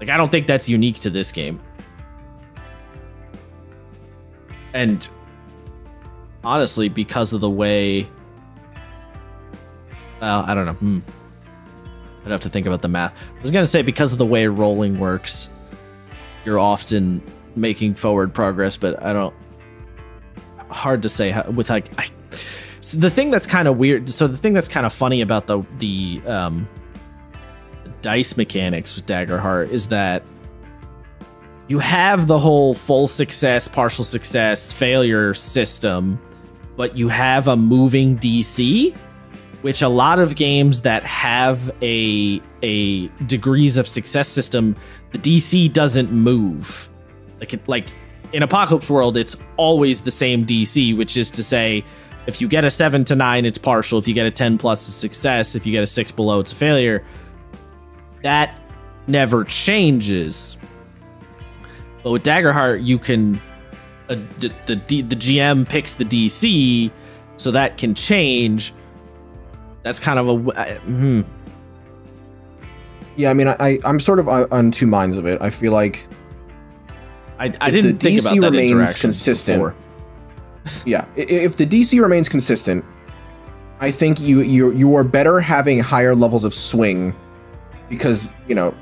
Like, I don't think that's unique to this game. And honestly, because of the way... I don't know. I'd have to think about the math. I was going to say, because of the way rolling works, you're often making forward progress, but I don't... Hard to say how, with like... So the thing that's kind of weird... So the thing that's kind of funny about the dice mechanics with Daggerheart is that you have the whole full success, partial success, failure system, but you have a moving DC... which a lot of games that have a degrees of success system, the DC doesn't move. Like in Apocalypse World, it's always the same DC, which is to say, if you get a 7 to 9, it's partial. If you get a 10+ it's success. If you get a 6 below, it's a failure. That never changes. But with Daggerheart, you can the GM picks the DC, so that can change. That's kind of a... Yeah, I mean, I'm sort of on two minds of it. I feel like... I didn't think about that interaction before. Yeah, if the DC remains consistent, I think you are better having higher levels of swing, because, you know,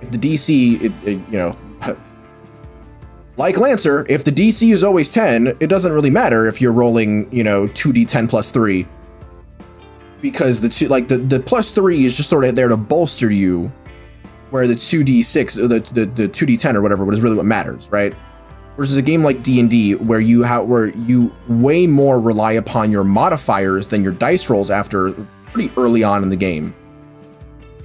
if the DC, you know... Like Lancer, if the DC is always 10, it doesn't really matter if you're rolling, you know, 2d10+3. Because the +3 is just sort of there to bolster you, where the 2d6 or the 2d10 or whatever is really what matters, right? Versus a game like D&D where you way more rely upon your modifiers than your dice rolls after pretty early on in the game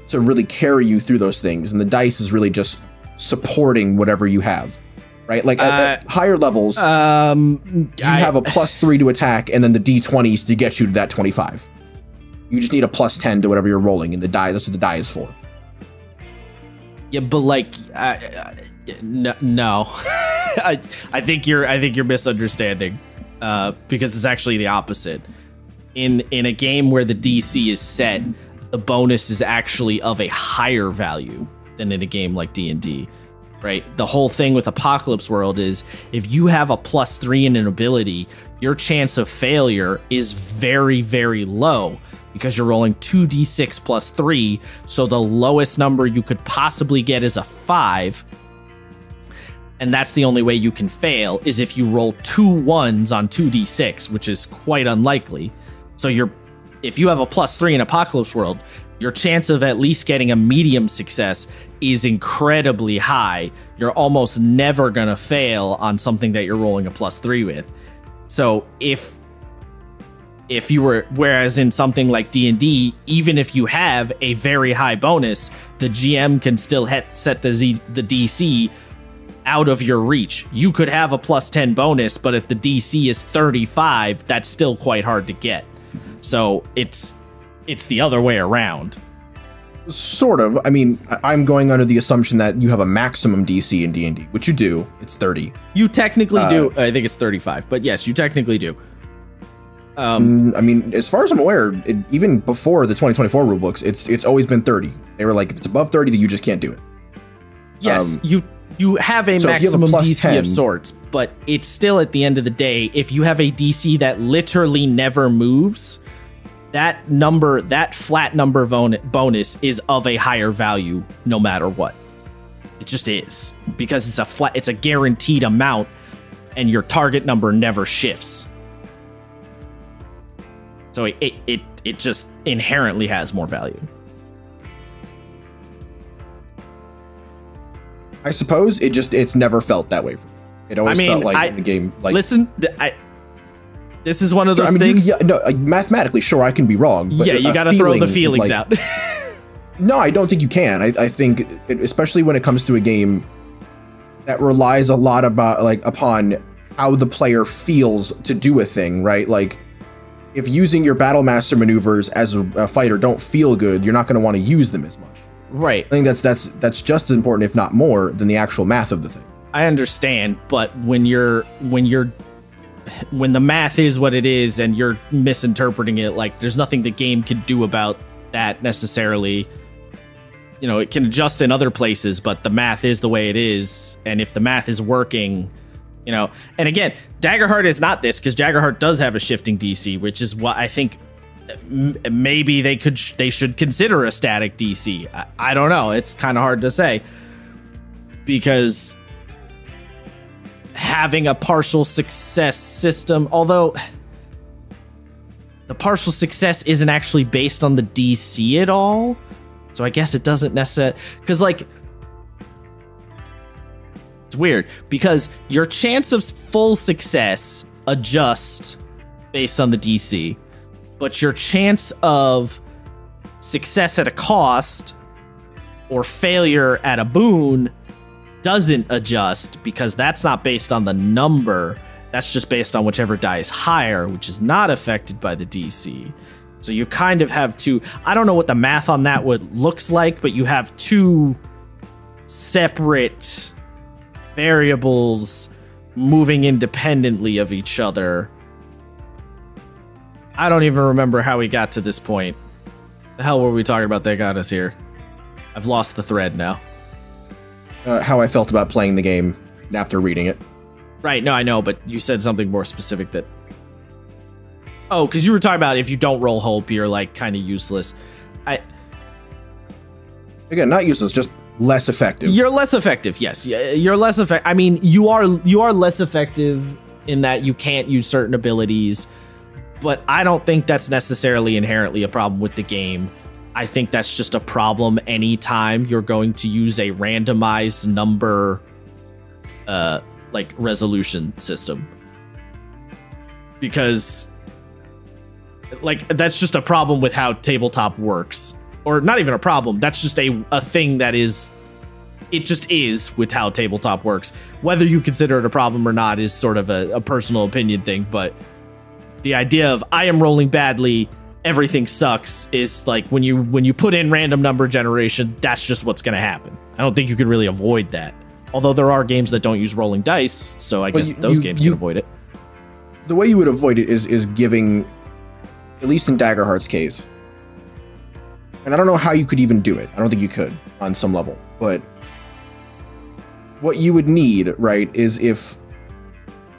to really carry you through those things, and the dice is really just supporting whatever you have, right? Like at higher levels, you have a +3 to attack, and then the d20s to get you to that 25. You just need a +10 to whatever you're rolling, and the die, that's what the die is for. Yeah, but like, no. I think you're misunderstanding, because it's actually the opposite. In a game where the DC is set, the bonus is actually of a higher value than in a game like D&D, right? The whole thing with Apocalypse World is if you have a +3 in an ability, your chance of failure is very, very low because you're rolling 2d6 +3. So the lowest number you could possibly get is a 5. And that's the only way you can fail is if you roll 2 1s on 2d6, which is quite unlikely. So if you have a +3 in Apocalypse World, your chance of at least getting a medium success is incredibly high. You're almost never going to fail on something that you're rolling a +3 with. So if you were, whereas in something like D&D, even if you have a very high bonus, the GM can still set the DC out of your reach. You could have a +10 bonus, but if the DC is 35, that's still quite hard to get. So it's the other way around. Sort of. I mean, I'm going under the assumption that you have a maximum DC in D&D, which you do. It's 30. You technically do. I think it's 35, but yes, you technically do. I mean, as far as I'm aware, even before the 2024 rulebooks, it's always been 30. They were like, if it's above 30, then you just can't do it. Yes, you have a maximum DC of sorts, but it's still at the end of the day, if you have a DC that literally never moves, that number, that flat number bonus is of a higher value no matter what. It just is, because it's a flat, it's a guaranteed amount and your target number never shifts. So it just inherently has more value. I suppose it's never felt that way for me. It always felt like in the game, like, listen, this is one of those things. Yeah, no, mathematically, sure, I can be wrong. But yeah, you got to throw the feelings out. No, I don't think you can. I think, especially when it comes to a game that relies a lot upon how the player feels to do a thing, right? Like, if using your battle master maneuvers as a fighter don't feel good, you're not going to want to use them as much. Right. I think that's just as important, if not more, than the actual math of the thing. I understand, but when the math is what it is and you're misinterpreting it, like, there's nothing the game can do about that necessarily. You know, it can adjust in other places, but the math is the way it is, and if the math is working, you know. And again, Daggerheart is not this, because Daggerheart does have a shifting DC, which is what I think. Maybe they should consider a static DC. I don't know. It's kind of hard to say, because having a partial success system, although the partial success isn't actually based on the DC at all, so I guess it doesn't necessarily, because, like, it's weird because your chance of full success adjusts based on the DC. But your chance of success at a cost or failure at a boon doesn't adjust, because that's not based on the number. That's just based on whichever die is higher, which is not affected by the DC. So you kind of have two. I don't know what the math on that looks like, but you have two separate variables moving independently of each other. I don't even remember how we got to this point. The hell were we talking about that got us here? I've lost the thread now. How I felt about playing the game after reading it. Right, no, I know, but you said something more specific that... Oh, because you were talking about if you don't roll hope, you're, like, kind of useless. Again, not useless, just less effective. You're less effective, yes. You're less effective. I mean, you are less effective in that you can't use certain abilities... But I don't think that's necessarily inherently a problem with the game. I think that's just a problem anytime you're going to use a randomized number, like, resolution system. Because, like, that's just a problem with how tabletop works. Or not even a problem. That's just a thing that is... It just is with how tabletop works. Whether you consider it a problem or not is sort of a personal opinion thing, but... The idea of I am rolling badly, everything sucks, is like when you put in random number generation, that's just what's going to happen. I don't think you can really avoid that. Although there are games that don't use rolling dice, so I guess those games can avoid it. The way you would avoid it is giving, at least in Daggerheart's case, And I don't know how you could even do it. I don't think you could on some level, but what you would need, right, is if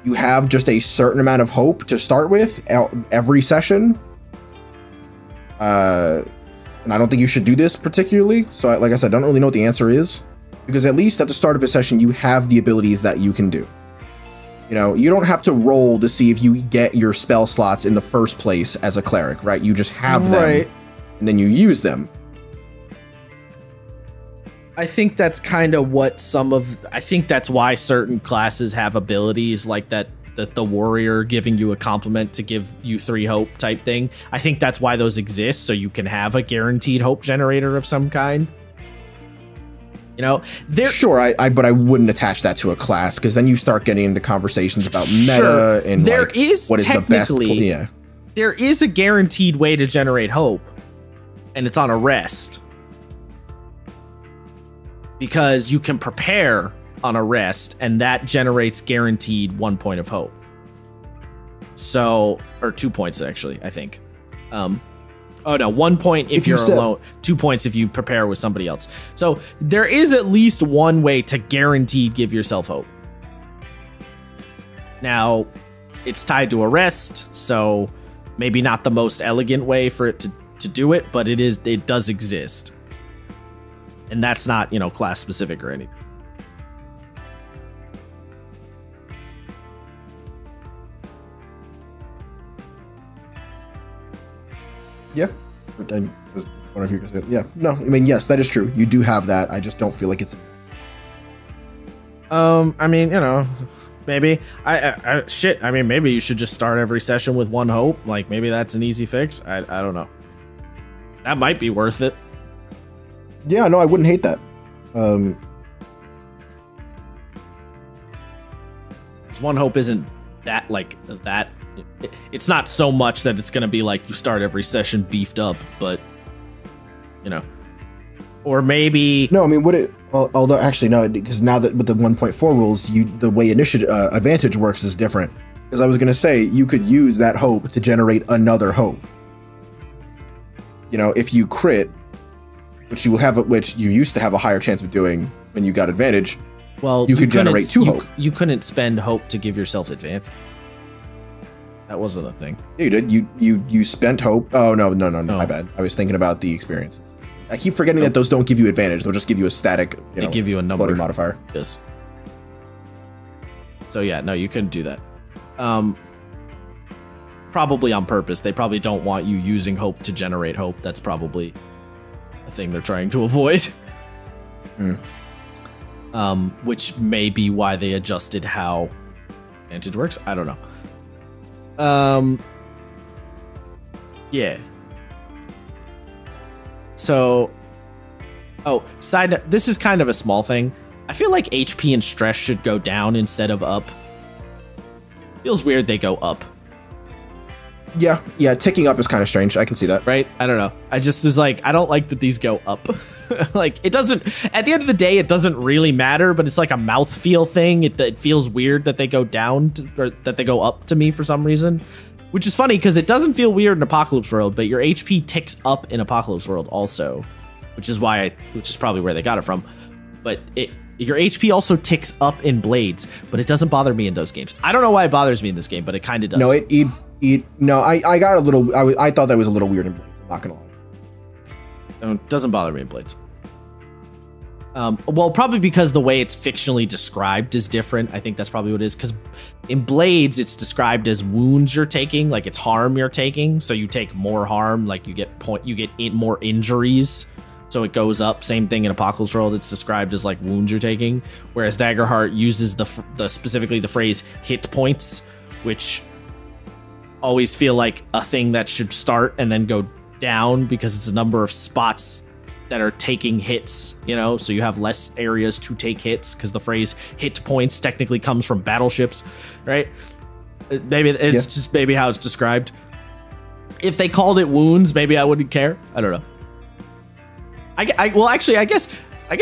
you have just a certain amount of hope to start with every session. And I don't think you should do this particularly. So like I said, I don't really know what the answer is, because at least at the start of a session, you have the abilities that you can do. You know, you don't have to roll to see if you get your spell slots in the first place as a cleric, right? You just have them and then you use them. I think that's kind of what I think that's why certain classes have abilities like that, the warrior giving you a compliment to give you 3 hope type thing. I think that's why those exist, so you can have a guaranteed hope generator of some kind. You know, sure, but I wouldn't attach that to a class, because then you start getting into conversations about meta and there is what is the best. Yeah, there is a guaranteed way to generate hope, and it's on a rest, because you can prepare on a rest, and that generates guaranteed 1 point of hope. So, or 2 points actually, I think. Oh no, 1 point if you're alone, 2 points if you prepare with somebody else. So there is at least one way to guarantee give yourself hope. Now, it's tied to a rest, so maybe not the most elegant way for it to do it, but it does exist. And that's not, you know, class specific or anything. Yeah, I was wondering if you were going to say it. Yeah, no, I mean, yes, that is true. You do have that. I just don't feel like it's. I mean, you know, maybe I mean, maybe you should just start every session with 1 hope. Like maybe that's an easy fix. I don't know. That might be worth it. Yeah, no, I wouldn't hate that. Because 1 hope isn't that like that. It's not so much that it's going to be like you start every session beefed up, but you know, or maybe no. I mean, would it? Well, although actually no, because now that with the 1.4 rules, the way initiative advantage works is different. Because I was going to say you could use that hope to generate another hope. You know, if you crit, which you will have, which you used to have a higher chance of doing when you got advantage. Well, you could generate 2 hope. You couldn't spend hope to give yourself advantage. That wasn't a thing. Yeah, you did. You spent hope. Oh, no. My bad. I was thinking about the experiences. I keep forgetting that those don't give you advantage. They'll just give you a static, they give you a number modifier. Yes. So, yeah, no, you couldn't do that. Probably on purpose. They probably don't want you using hope to generate hope. That's probably a thing they're trying to avoid. Mm. Which may be why they adjusted how advantage works. I don't know. Yeah. So, oh, side note, this is kind of a small thing. I feel like HP and stress should go down instead of up. Feels weird they go up. Yeah, ticking up is kind of strange. I can see that. Right? I don't know. I just was like, I don't like that these go up. Like, it doesn't, at the end of the day, it doesn't really matter, but it's like a mouthfeel thing. It feels weird that they go down or that they go up to me for some reason, which is funny because it doesn't feel weird in Apocalypse World, but your HP ticks up in Apocalypse World also, which is why, which is probably where they got it from. But your HP also ticks up in Blades, but it doesn't bother me in those games. I don't know why it bothers me in this game, but it kind of does. No, I got a little, I thought that was a little weird in Blades, I'm not gonna lie. It doesn't bother me in Blades. Well, probably because the way it's fictionally described is different. I think that's probably what it is, because in Blades, it's described as wounds you're taking, like it's harm you're taking. So you take more harm, like you get more injuries. So it goes up. Same thing in Apocalypse World. It's described as like wounds you're taking, whereas Daggerheart uses specifically the phrase hit points, which always feel like a thing that should start and then go down because it's a number of spots that are taking hits, you know, so you have less areas to take hits because the phrase hit points technically comes from battleships, right? Maybe it's just maybe how it's described. If they called it wounds, maybe I wouldn't care. I don't know. Well, actually, I guess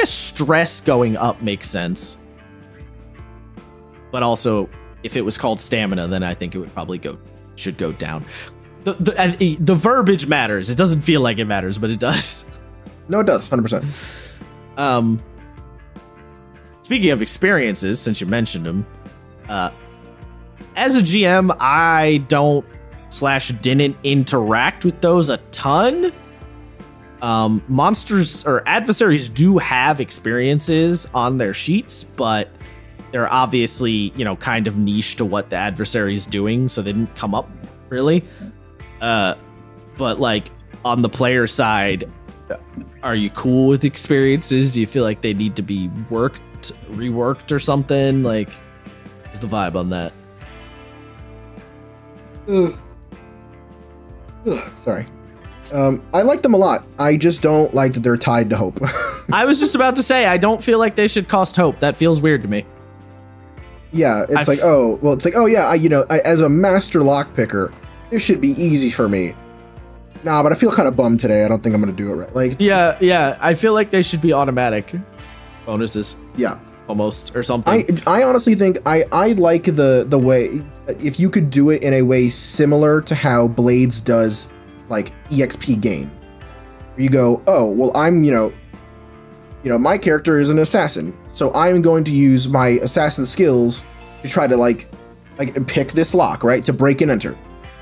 stress going up makes sense. But also, if it was called stamina, then I think it would probably should go down. The verbiage matters. It doesn't feel like it matters, but it does. No, it does. 100%. Speaking of experiences, since you mentioned them, as a GM, I don't / didn't interact with those a ton. Monsters or adversaries do have experiences on their sheets, but they're obviously, you know, kind of niche to what the adversary is doing, so they didn't come up really. But like on the player side, are you cool with experiences? Do you feel like they need to be reworked or something? Like, what's the vibe on that? Sorry. I like them a lot. I just don't like that they're tied to hope. I was just about to say, I don't feel like they should cost hope. That feels weird to me. Yeah, it's like, oh, well, it's like, oh, yeah, I, as a master lockpicker, this should be easy for me. Nah, but I feel kind of bummed today. I don't think I'm going to do it right. Like, yeah, I feel like they should be automatic bonuses. Yeah. Almost or something. I honestly think I like the way, if you could do it in a way similar to how Blades does like EXP gain. You go, oh, well, I'm, my character is an assassin, so I'm going to use my assassin skills to try to like pick this lock, right? To break and enter.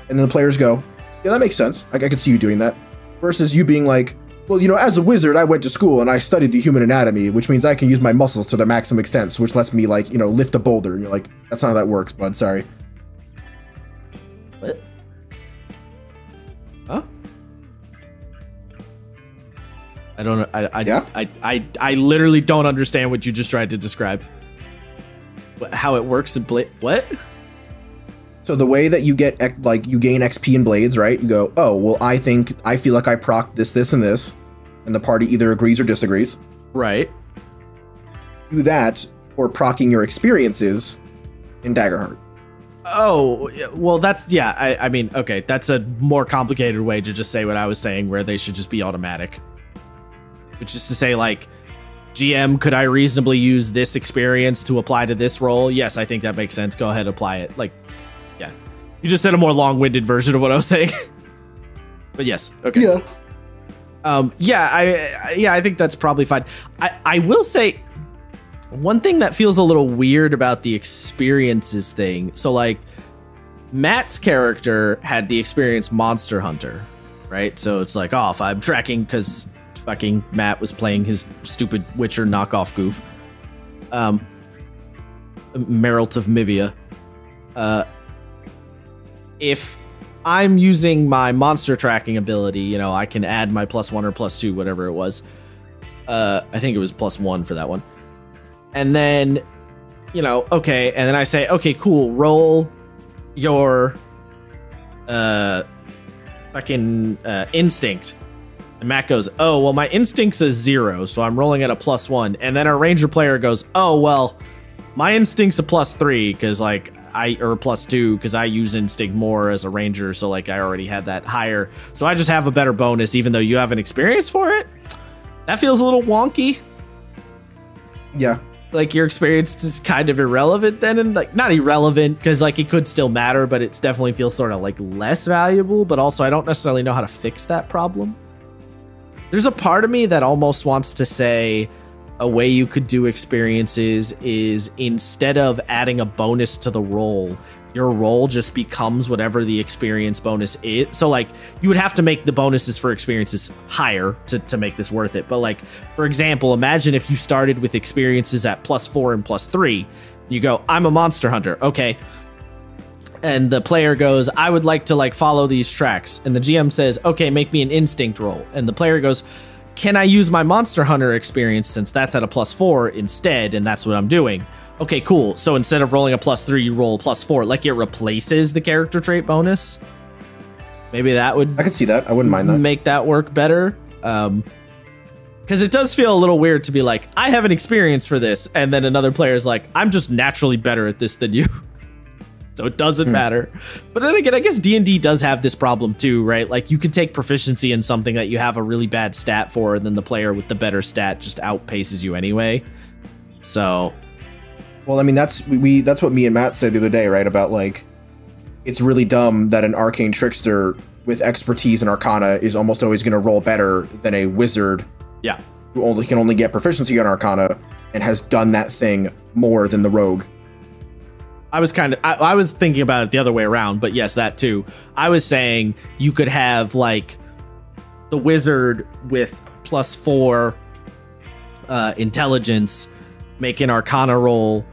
And then the players go, yeah, that makes sense. Like, I could see you doing that. Versus you being like, well, as a wizard, I went to school and I studied the human anatomy, which means I can use my muscles to their maximum extent, which lets me, lift a boulder. And you're like, that's not how that works, bud. Sorry. What? Huh? I don't know. I literally don't understand what you just tried to describe. How it works in Blade. What? So the way that you get, you gain XP in Blades, right? You go, oh, well, I feel like I proc this, and this. And the party either agrees or disagrees. Right. Do that for proccing your experiences in Daggerheart. Oh, well, that's, yeah, I mean, okay, that's a more complicated way to just say what I was saying, where they should just be automatic. Which is to say, GM, could I reasonably use this experience to apply to this role? Yes, I think that makes sense. Go ahead, apply it. Yeah, you just said a more long-winded version of what I was saying, but yes. Okay. Yeah. I think that's probably fine. I will say one thing that feels a little weird about the experiences thing. So Matt's character had the experience Monster Hunter, right? So it's like, oh, if I'm tracking because fucking Matt was playing his stupid Witcher knockoff goof. Geralt of Rivia. If I'm using my monster tracking ability, I can add my +1 or +2, whatever it was. I think it was +1 for that one. And then, okay. And then I say, okay, cool. Roll your fucking instinct. And Matt goes, oh, well, my instinct's a 0. So I'm rolling at a +1. And then our ranger player goes, oh, well, my instinct's a +3. Cause or +2 because I use instinct more as a ranger, so I already had that higher, so I just have a better bonus even though you have an experience for it. That feels a little wonky. Yeah, your experience is kind of irrelevant then, and not irrelevant because it could still matter, but it definitely feels sort of less valuable. But also I don't necessarily know how to fix that problem. There's a part of me that almost wants to say a way you could do experiences is instead of adding a bonus to the roll, your roll just becomes whatever the experience bonus is. So you would have to make the bonuses for experiences higher to make this worth it. But for example, imagine if you started with experiences at +4 and +3, you go, I'm a monster hunter. Okay. And the player goes, I would like to follow these tracks. And the GM says, okay, make me an instinct roll. And the player goes, can I use my Monster Hunter experience since that's at a +4 instead? And that's what I'm doing. Okay, cool. So instead of rolling a +3, you roll a +4. It replaces the character trait bonus. Maybe that would... I could see that. I wouldn't mind that. Make that work better. Because it does feel a little weird to be I have an experience for this. And then another player is I'm just naturally better at this than you. So it doesn't matter. But then again, I guess D&D does have this problem too, right? You can take proficiency in something that you have a really bad stat for, and then the player with the better stat just outpaces you anyway. So, well, I mean, that's what me and Matt said the other day, right? About it's really dumb that an arcane trickster with expertise and arcana is almost always going to roll better than a wizard, yeah, who only can only get proficiency on arcana and has done that thing more than the rogue. I was thinking about it the other way around, but yes, that too. I was saying you could have like the wizard with +4 intelligence make an arcana roll,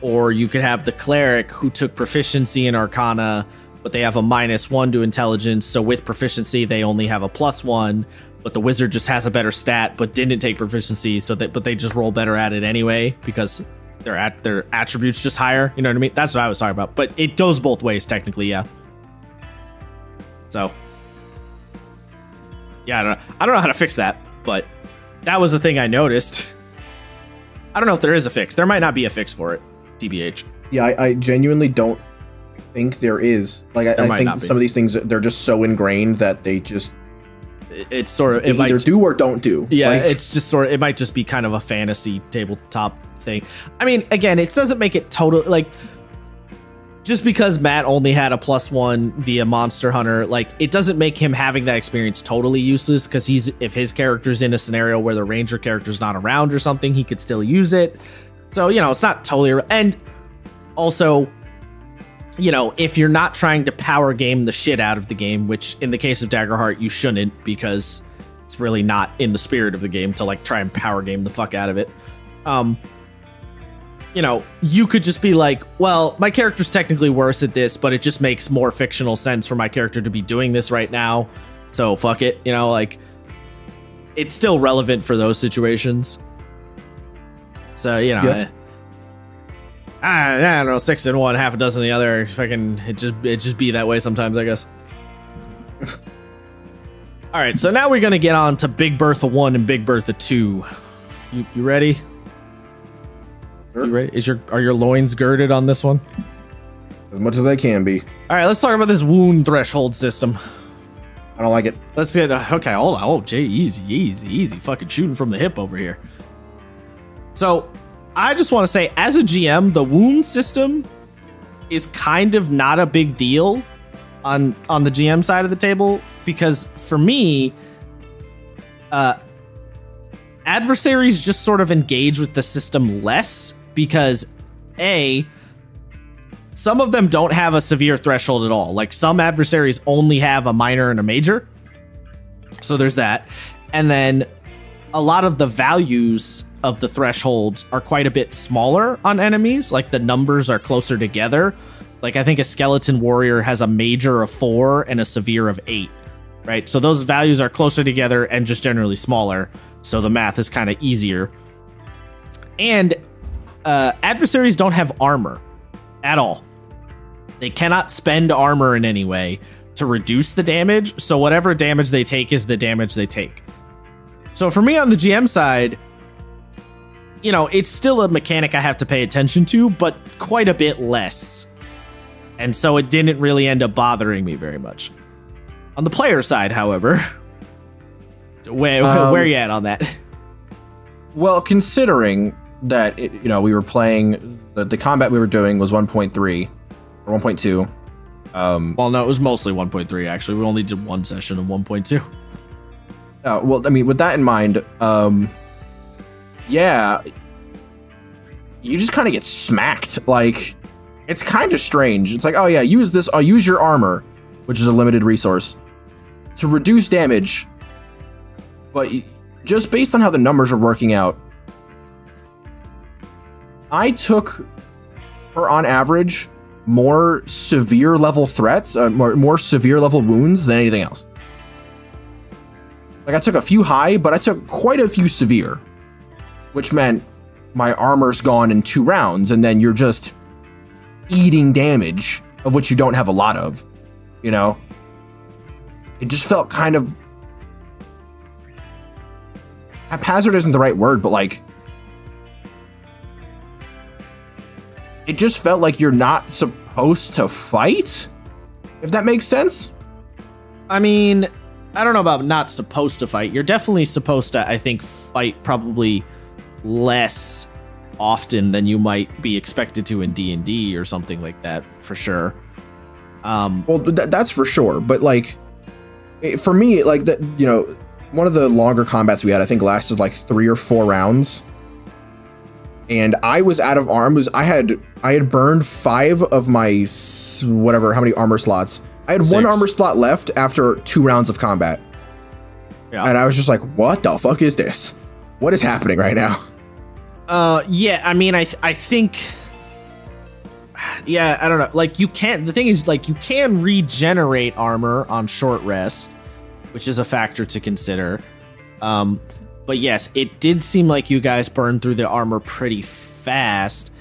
or you could have the cleric who took proficiency in arcana, but they have a -1 to intelligence. So with proficiency, they only have a +1, but the wizard just has a better stat, but didn't take proficiency. So that, but they just roll better at it anyway, because their attributes just higher. You know what I mean? That's what I was talking about, but it goes both ways technically. Yeah. So yeah, I don't know how to fix that, but that was the thing I noticed. I don't know if there is a fix. There might not be a fix for it. TBH. Yeah. I genuinely don't think there is. Like, I think some of these things, they're just so ingrained that they just, it's sort of, it either do or don't do. Yeah, like, it's just sort of, it might just be kind of a fantasy tabletop thing. I mean, again, it doesn't make it total, like, just because Matt only had a +1 via Monster Hunter, like, it doesn't make him having that experience totally useless, because he's, if his character's in a scenario where the ranger character's not around or something, he could still use it. So, you know, it's not totally, and also, you know, if you're not trying to power game the shit out of the game, which in the case of Daggerheart, you shouldn't, because it's really not in the spirit of the game to like try and power game the fuck out of it. You know, you could just be like, well, my character's technically worse at this, but it just makes more fictional sense for my character to be doing this right now. So fuck it. You know, like, it's still relevant for those situations. So, you know, yeah. I don't know, 6 in one, half a dozen in the other. If I can, it just be that way sometimes, I guess. All right, so now we're gonna get on to Big Bertha 1 and Big Bertha 2. You ready? Sure. You ready? Are your loins girded on this one? As much as they can be. All right, let's talk about this wound threshold system. I don't like it. Let's get okay. Hold on. Oh, gee, easy. Fucking shooting from the hip over here. So, I just want to say, as a GM, the wound system is kind of not a big deal on the GM side of the table, because for me, adversaries just sort of engage with the system less, because A, some of them don't have a severe threshold at all. Like, some adversaries only have a minor and a major. So there's that. And then a lot of the values of the thresholds are quite a bit smaller on enemies. Like, the numbers are closer together. Like, I think a skeleton warrior has a major of 4 and a severe of 8, right? So those values are closer together and just generally smaller. So the math is kind of easier. And adversaries don't have armor at all. They cannot spend armor in any way to reduce the damage. So whatever damage they take is the damage they take. So for me on the GM side, you know, it's still a mechanic I have to pay attention to, but quite a bit less. And so it didn't really end up bothering me very much. On the player side, however, where are you at on that? Well, considering that, it, you know, we were playing, the combat we were doing was 1.3 or 1.2. Well, no, it was mostly 1.3, actually. We only did one session of 1.2. Well, I mean, with that in mind, yeah, you just kind of get smacked. Like, it's kind of strange. It's like, oh yeah, use this. I'll use your armor, which is a limited resource, to reduce damage. But just based on how the numbers are working out, I took, for on average, more severe level threats, more severe level wounds than anything else. Like, I took a few high, but I took quite a few severe, which meant my armor's gone in 2 rounds, and then you're just eating damage of which you don't have a lot of, you know? It just felt kind of... haphazard isn't the right word, but like... it just felt like you're not supposed to fight, if that makes sense? I mean, I don't know about not supposed to fight. You're definitely supposed to, I think, fight probably less often than you might be expected to in D&D or something like that, for sure. Well, that's for sure. But like, for me, like, that, you know, one of the longer combats we had, I think lasted like 3 or 4 rounds. And I was out of arms. I had burned 5 of my whatever, how many armor slots. I had 6. 1 armor slot left after 2 rounds of combat. Yeah. And I was just like, what the fuck is this? What is happening right now? Yeah, I mean, I think, yeah, I don't know. Like, you can't, the thing is, like, you can regenerate armor on short rest, which is a factor to consider. But yes, it did seem like you guys burned through the armor pretty fast.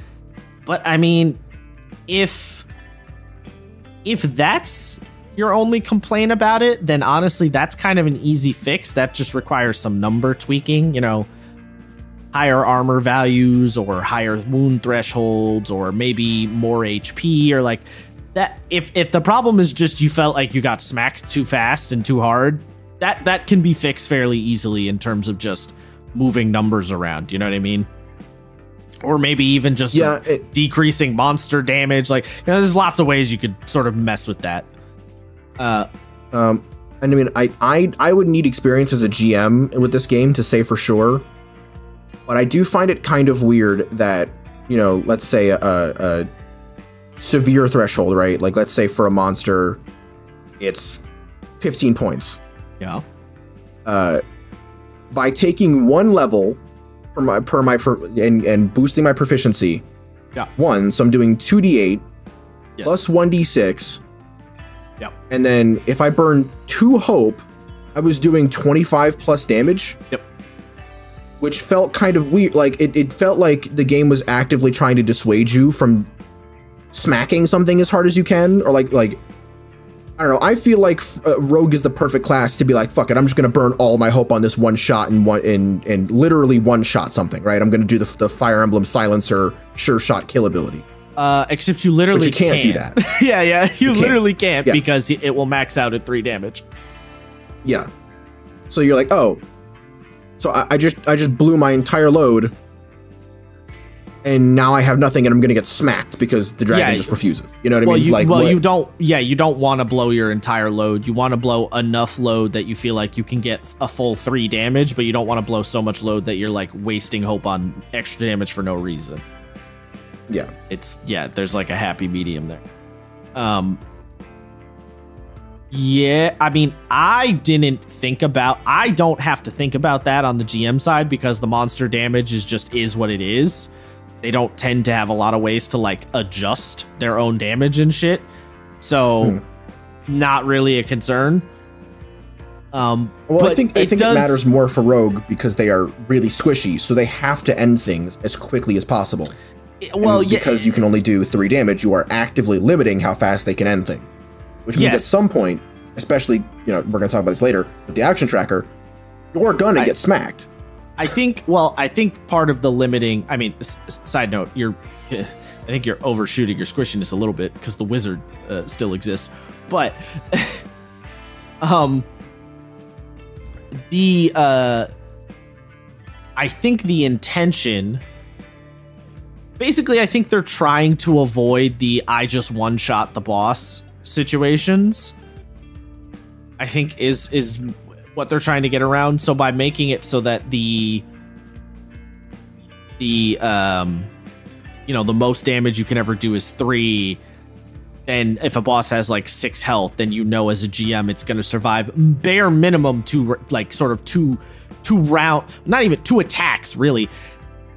But I mean, if that's your only complaint about it, then honestly, that's kind of an easy fix. That just requires some number tweaking, you know, higher armor values or higher wound thresholds or maybe more HP or like that. If the problem is just you felt like you got smacked too fast and too hard, that can be fixed fairly easily in terms of just moving numbers around. You know what I mean? Or maybe even just decreasing monster damage. Like, you know, there's lots of ways you could sort of mess with that. And I mean, I would need experience as a GM with this game to say for sure. But I do find it kind of weird that, you know, let's say a severe threshold, right? Like, let's say for a monster, it's 15 points. Yeah. By taking 1 level and boosting my proficiency. Yeah. 1, so I'm doing 2d8 plus 1d6. Yep. And then if I burn 2 hope, I was doing 25 plus damage. Yep. Which felt kind of weird. Like, it felt like the game was actively trying to dissuade you from smacking something as hard as you can. Or like, I don't know. I feel like Rogue is the perfect class to be like, fuck it, I'm just going to burn all my hope on this one shot and literally one shot something, right? I'm going to do the Fire Emblem Silencer sure shot kill ability. Except you literally can't do that. yeah. You literally can't because it will max out at 3 damage. Yeah. So you're like, oh, so I just blew my entire load and now I have nothing and I'm going to get smacked because the dragon just refuses. You know what I mean? You don't want to blow your entire load. You want to blow enough load that you feel like you can get a full 3 damage, but you don't want to blow so much load that you're like wasting hope on extra damage for no reason. Yeah, there's like a happy medium there. Yeah, I mean, I don't have to think about that on the GM side because the monster damage is what it is. They don't tend to have a lot of ways to like adjust their own damage and shit. So not really a concern. Well, I think it matters more for Rogue because they are really squishy. So they have to end things as quickly as possible. Well, because you can only do 3 damage, you are actively limiting how fast they can end things, which means at some point, especially, you know, we're going to talk about this later with the action tracker, you're going to get smacked. I think part of the limiting, I mean, side note, I think you're overshooting your squishiness a little bit because the wizard still exists, but I think the intention. Basically, I think they're trying to avoid the I just one-shot the boss situations, I think is what they're trying to get around. So by making it so that the most damage you can ever do is 3, and if a boss has like 6 health, then you know as a GM it's going to survive bare minimum 2 round, not even 2 attacks really.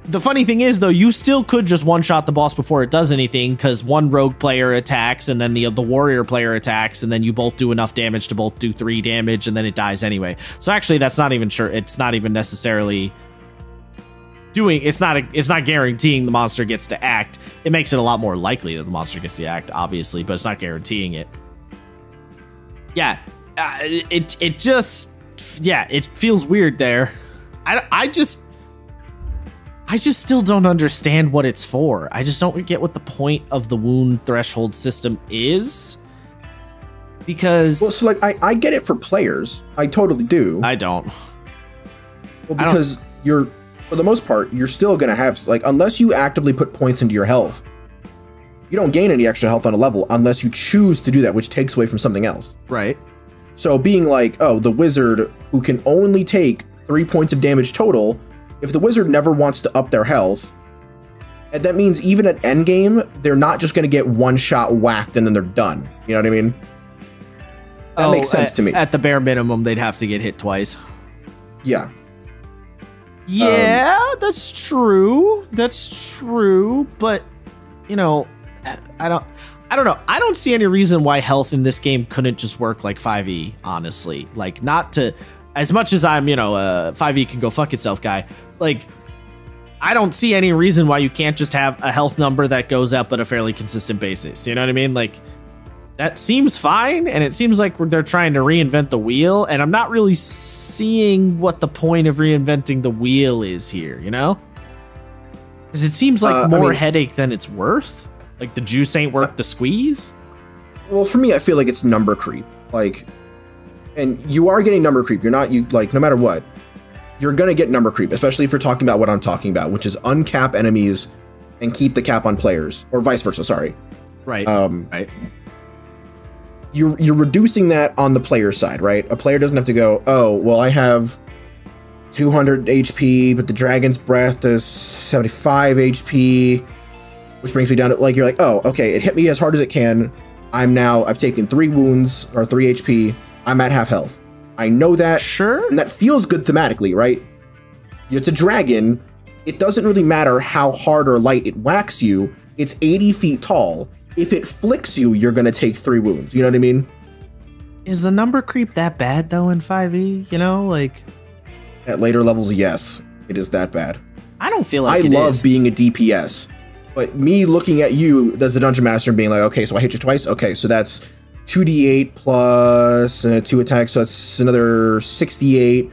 The funny thing is, though, you still could just one-shot the boss before it does anything because 1 rogue player attacks and then the warrior player attacks and then you both do enough damage to both do 3 damage and then it dies anyway. So actually, that's not even sure. It's not even necessarily doing. It's not guaranteeing the monster gets to act. It makes it a lot more likely that the monster gets to act, obviously, but it's not guaranteeing it. Yeah, it feels weird there. I just still don't understand what it's for. I just don't get what the point of the wound threshold system is. Because... Well, so, like, I get it for players. I totally do. I don't. Well, because you're... For the most part, you're still going to have... Like, unless you actively put points into your health, you don't gain any extra health on a level unless you choose to do that, which takes away from something else. Right. So being like, oh, the wizard who can only take 3 points of damage total, if the wizard never wants to up their health, and that means even at endgame, they're not just going to get one shot whacked and then they're done. You know what I mean? That makes sense to me. At the bare minimum, they'd have to get hit twice. Yeah. Yeah, that's true. That's true. But, you know, I don't know. I don't see any reason why health in this game couldn't just work like 5e, honestly. Like, not to, as much as I'm, you know, 5e can go fuck itself guy, like, I don't see any reason why you can't just have a health number that goes up at a fairly consistent basis. You know what I mean? Like, that seems fine, and it seems like they're trying to reinvent the wheel, and I'm not really seeing what the point of reinventing the wheel is here, you know? Because it seems like more headache than it's worth. Like, the juice ain't worth the squeeze. Well, for me, I feel like it's number creep. Like, and you are getting number creep. You're not, you like, no matter what, you're going to get number creep, especially if you're talking about what I'm talking about, which is uncap enemies and keep the cap on players, or vice versa, sorry. Right. Right. You're reducing that on the player side, right? A player doesn't have to go, oh, well, I have 200 HP, but the dragon's breath does 75 HP, which brings me down to, like, you're like, oh, okay, it hit me as hard as it can. I've taken 3 wounds, or 3 HP. I'm at half health. I know that. Sure. And that feels good thematically, right? It's a dragon. It doesn't really matter how hard or light it whacks you. It's 80 feet tall. If it flicks you, you're going to take 3 wounds. You know what I mean? Is the number creep that bad, though, in 5e? You know, like... At later levels, yes. It is that bad. I don't feel like it is. I love being a DPS. But me looking at you as the Dungeon Master and being like, okay, so I hit you twice? Okay, so that's 2d8 plus 2 attacks, so that's another 68.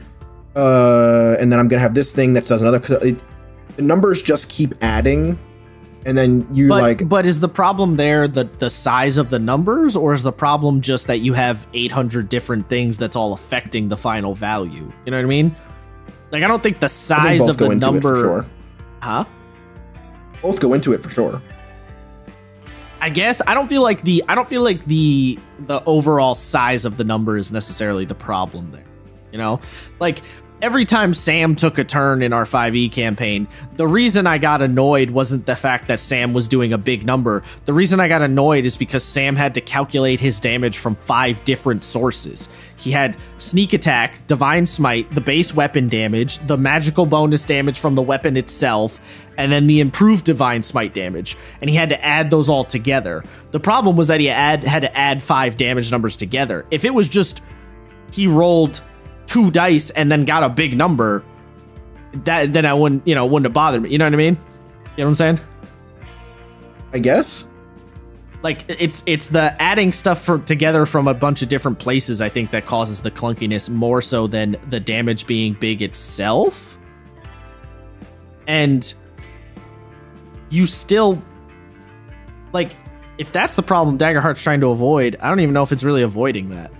And then I'm going to have this thing that does another... The numbers just keep adding. And then you But is the problem there the size of the numbers, or is the problem just that you have 800 different things that's all affecting the final value? You know what I mean? Like, I don't think the size of the number... Sure. Huh? Both go into it for sure. I guess I don't feel like the overall size of the number is necessarily the problem there. You know, like every time Sam took a turn in our 5e campaign, the reason I got annoyed wasn't the fact that Sam was doing a big number. The reason I got annoyed is because Sam had to calculate his damage from 5 different sources. He had sneak attack, divine smite, the base weapon damage, the magical bonus damage from the weapon itself, and then the improved divine smite damage. And he had to add those all together. The problem was that he had to add 5 damage numbers together. If it was just he rolled 2 dice and then got a big number, that then I wouldn't, you know, wouldn't have bothered me. You know what I mean? You know what I'm saying? I guess. Like, it's the adding stuff together from a bunch of different places, I think, that causes the clunkiness more so than the damage being big itself. And you still, like, if that's the problem Daggerheart's trying to avoid, I don't even know if it's really avoiding that,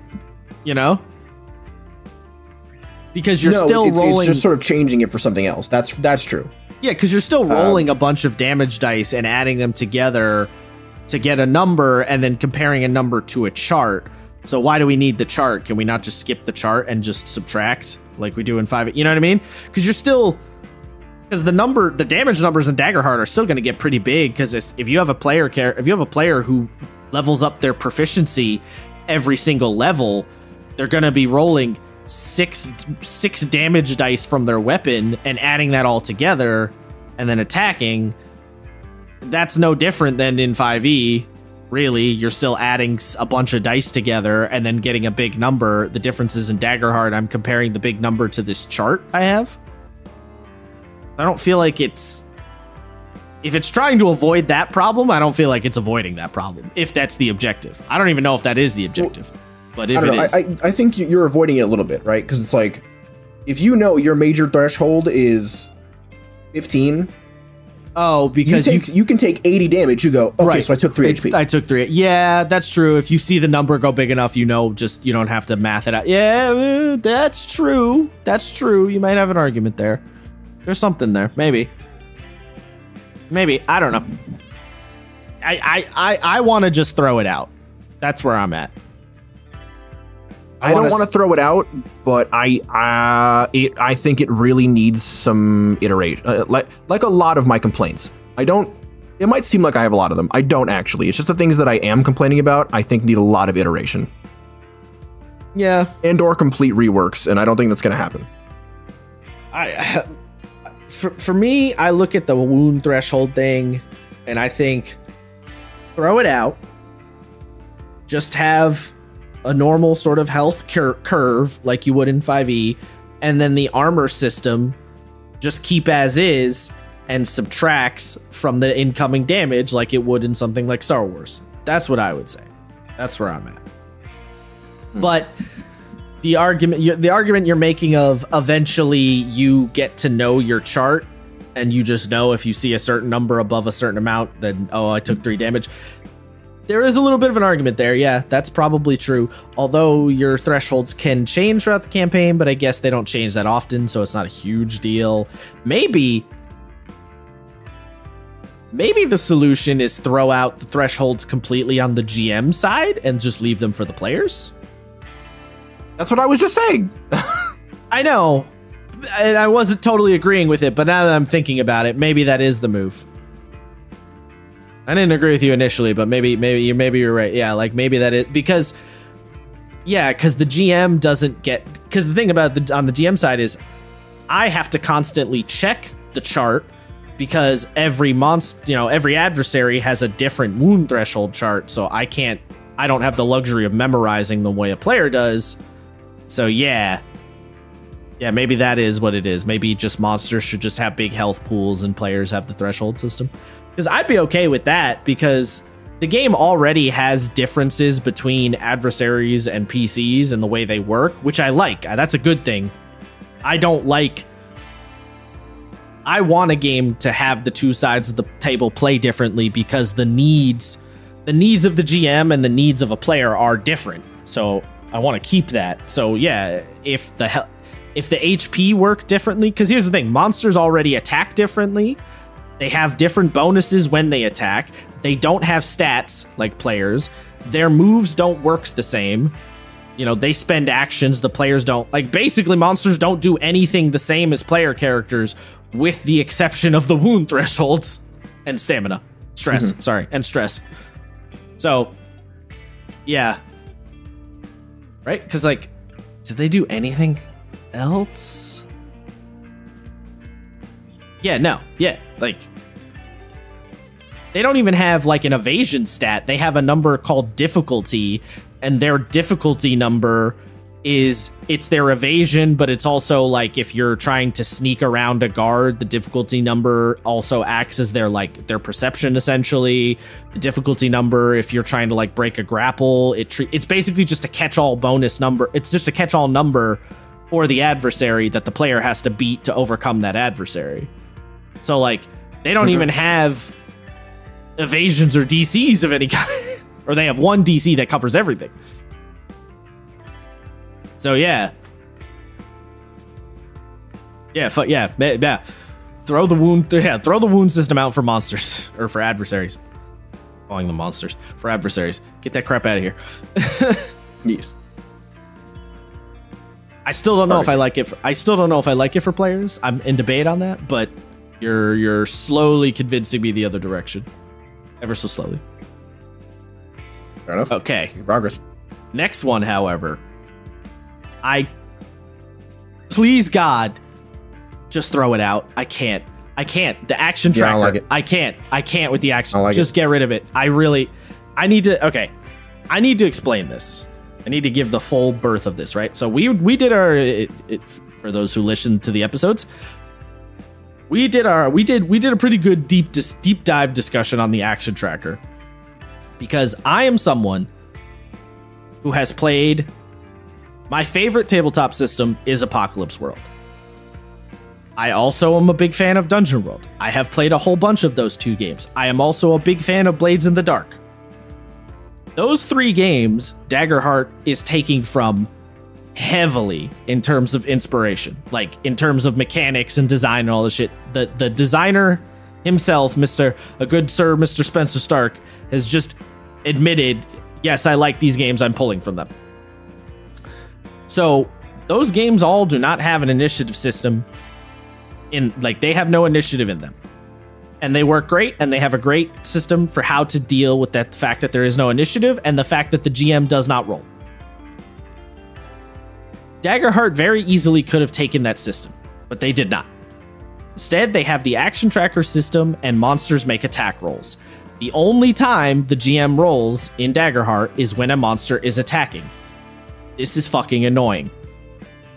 you know? Because you're rolling... It's just sort of changing it for something else. That's true. Yeah, because you're still rolling a bunch of damage dice and adding them together to get a number and then comparing a number to a chart. So why do we need the chart? Can we not just skip the chart and just subtract like we do in 5? You know what I mean? Because you're still... Because the damage numbers in Daggerheart are still going to get pretty big, because if you have a player who levels up their proficiency every single level, they're going to be rolling... six damage dice from their weapon and adding that all together and then attacking. That's no different than in 5e, really. You're still adding a bunch of dice together and then getting a big number. The difference is in Daggerheart, I'm comparing the big number to this chart I have. I don't feel like it's... If it's trying to avoid that problem, I don't feel like it's avoiding that problem, if that's the objective. I don't even know if that is the objective. Well, but if it is, I think you're avoiding it a little bit, right? Because it's like, if you know your major threshold is 15. Oh, because you can take 80 damage. You go, okay, right. So I took 3 HP. I took 3. Yeah, that's true. If you see the number go big enough, you know, just you don't have to math it out. Yeah, that's true. That's true. You might have an argument there. There's something there. Maybe. I don't know. I want to just throw it out. That's where I'm at. I don't want to throw it out, but I think it really needs some iteration. Like a lot of my complaints, I don't. It might seem like I have a lot of them. I don't actually. It's just the things that I am complaining about, I think need a lot of iteration. Yeah. And or complete reworks, and I don't think that's going to happen. For me, I look at the wound threshold thing, and I think throw it out. Just have a normal sort of health curve like you would in 5e, and then the armor system just keep as is and subtracts from the incoming damage like it would in something like Star Wars. That's what I would say. That's where I'm at. But the argument you're making of eventually you get to know your chart and you just know if you see a certain number above a certain amount, then, oh, I took 3 damage. There is a little bit of an argument there. Yeah, that's probably true. Although your thresholds can change throughout the campaign, but I guess they don't change that often, so it's not a huge deal. Maybe the solution is throw out the thresholds completely on the GM side and just leave them for the players. That's what I was just saying. I know. And I wasn't totally agreeing with it, but now that I'm thinking about it, maybe that is the move. I didn't agree with you initially, but maybe you're right. Yeah, like maybe that is because, yeah, because the GM doesn't get, because the thing about on the GM side is I have to constantly check the chart because every monster, you know, every adversary has a different wound threshold chart. So I don't have the luxury of memorizing the way a player does. So yeah. Yeah, maybe that is what it is. Maybe just monsters should just have big health pools and players have the threshold system. Because I'd be okay with that, because the game already has differences between adversaries and PCs and the way they work, which I like. That's a good thing. I don't like... I want a game to have the two sides of the table play differently because the needs of the GM and the needs of a player are different. So I want to keep that. So yeah, if the HP work differently, because here's the thing, monsters already attack differently. They have different bonuses when they attack. They don't have stats like players. Their moves don't work the same. You know, they spend actions the players don't. Like basically monsters don't do anything the same as player characters with the exception of the wound thresholds and stamina. Stress, sorry, and stress. So, yeah. Right? Because, like, did they do anything else? Yeah, no. Yeah, like, they don't even have, like, an evasion stat. They have a number called difficulty, and their difficulty number is, it's their evasion, but it's also, like, if you're trying to sneak around a guard, the difficulty number also acts as their, like, their perception, essentially. The difficulty number, if you're trying to, like, break a grapple, it's basically just a catch-all bonus number. It's just a catch-all number for the adversary that the player has to beat to overcome that adversary. So, like, they don't even have evasions or DCs of any kind. Or they have one DC that covers everything. So yeah. Yeah, fuck yeah. Yeah. Throw the wound system out for monsters or for adversaries. I'm calling them monsters. For adversaries. Get that crap out of here. Yes. I still don't know if I like it. I still don't know if I like it for players. I'm in debate on that, but you're slowly convincing me the other direction. Ever so slowly. Fair enough. Okay. Progress. Next one, however, please God, just throw it out. I can't. The action tracker. I don't like it. I can't with the action. Just get rid of it. I need to explain this. I need to give the full birth of this, right? So we did our, for those who listen to the episodes, we did a pretty good deep dive discussion on the action tracker, because I am someone who has played. My favorite tabletop system is Apocalypse World. I also am a big fan of Dungeon World. I have played a whole bunch of those two games. I am also a big fan of Blades in the Dark. Those three games, Daggerheart is taking from heavily in terms of inspiration, like in terms of mechanics and design and all this shit. The designer himself, Mr. Spencer Stark, has just admitted, yes, I like these games. I'm pulling from them. So those games all do not have an initiative system. In like, they have no initiative in them, and they work great, and they have a great system for how to deal with that, the fact that there is no initiative and the fact that the GM does not roll. Daggerheart very easily could have taken that system, but they did not. Instead, they have the action tracker system and monsters make attack rolls. The only time the GM rolls in Daggerheart is when a monster is attacking. This is fucking annoying.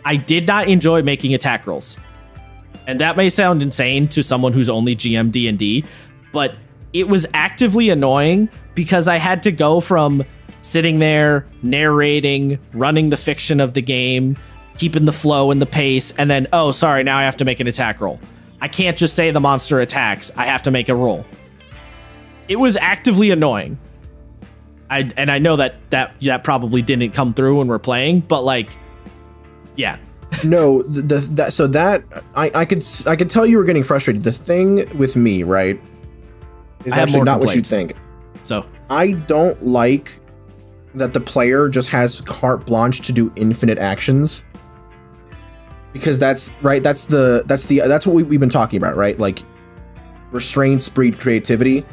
I did not enjoy making attack rolls. And that may sound insane to someone who's only GM D&D, but it was actively annoying because I had to go from sitting there, narrating, running the fiction of the game, keeping the flow and the pace, and then, oh, sorry, now I have to make an attack roll. I can't just say the monster attacks. I have to make a roll. It was actively annoying. And I know that probably didn't come through when we're playing, but like, yeah. No, I could tell you were getting frustrated. The thing with me, right, is actually not what you think. So I don't like that the player just has carte blanche to do infinite actions, because that's right. That's what we've been talking about, right? Like restraints breed creativity.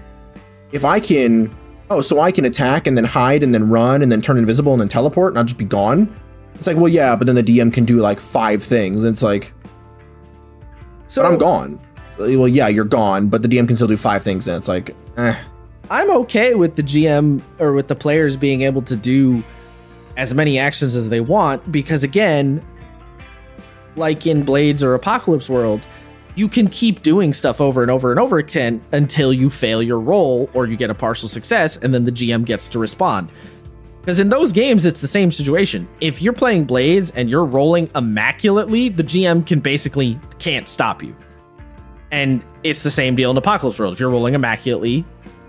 If I can, oh, so I can attack and then hide and then run and then turn invisible and then teleport and I'll just be gone. It's like, well, yeah, but then the DM can do like 5 things. And it's like, so I'm gone. Well, yeah, you're gone, but the DM can still do 5 things. And it's like, eh. I'm okay with the GM or with the players being able to do as many actions as they want, because again, like in Blades or Apocalypse World, you can keep doing stuff over and over and over again until you fail your roll or you get a partial success, and then the GM gets to respond. Because in those games, it's the same situation. If you're playing Blades and you're rolling immaculately, the GM can basically can't stop you. And it's the same deal in Apocalypse World. If you're rolling immaculately,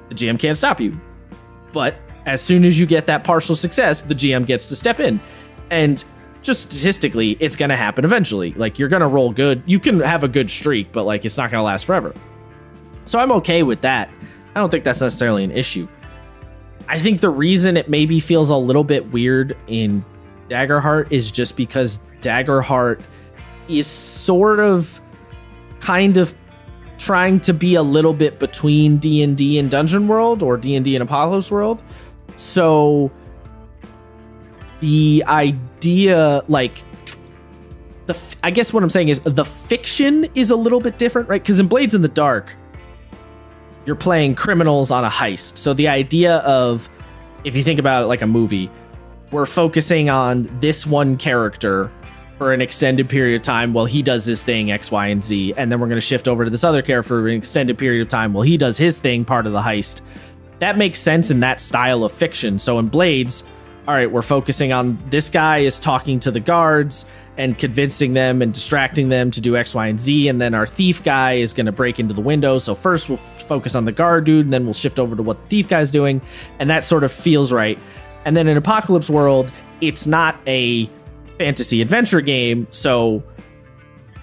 the GM can't stop you. But as soon as you get that partial success, the GM gets to step in. And just statistically, it's going to happen eventually. Like, you're going to roll good. You can have a good streak, but like, it's not going to last forever. So I'm okay with that. I don't think that's necessarily an issue. I think the reason it maybe feels a little bit weird in Daggerheart is just because Daggerheart is sort of kind of trying to be a little bit between D&D and Dungeon World, or D&D and Apocalypse World. So the idea, like, I guess what I'm saying is the fiction is a little bit different, right? Because in Blades in the Dark, you're playing criminals on a heist. So the idea of, if you think about it like a movie, we're focusing on this one character for an extended period of time while he does his thing, X, Y, and Z. And then we're going to shift over to this other character for an extended period of time while he does his thing, part of the heist. That makes sense in that style of fiction. So in Blades, all right, we're focusing on this guy is talking to the guards and convincing them and distracting them to do X, Y, and Z. And then our thief guy is going to break into the window. So first we'll focus on the guard dude, and then we'll shift over to what the thief guy's doing. And that sort of feels right. And then in Apocalypse World, it's not a fantasy adventure game, so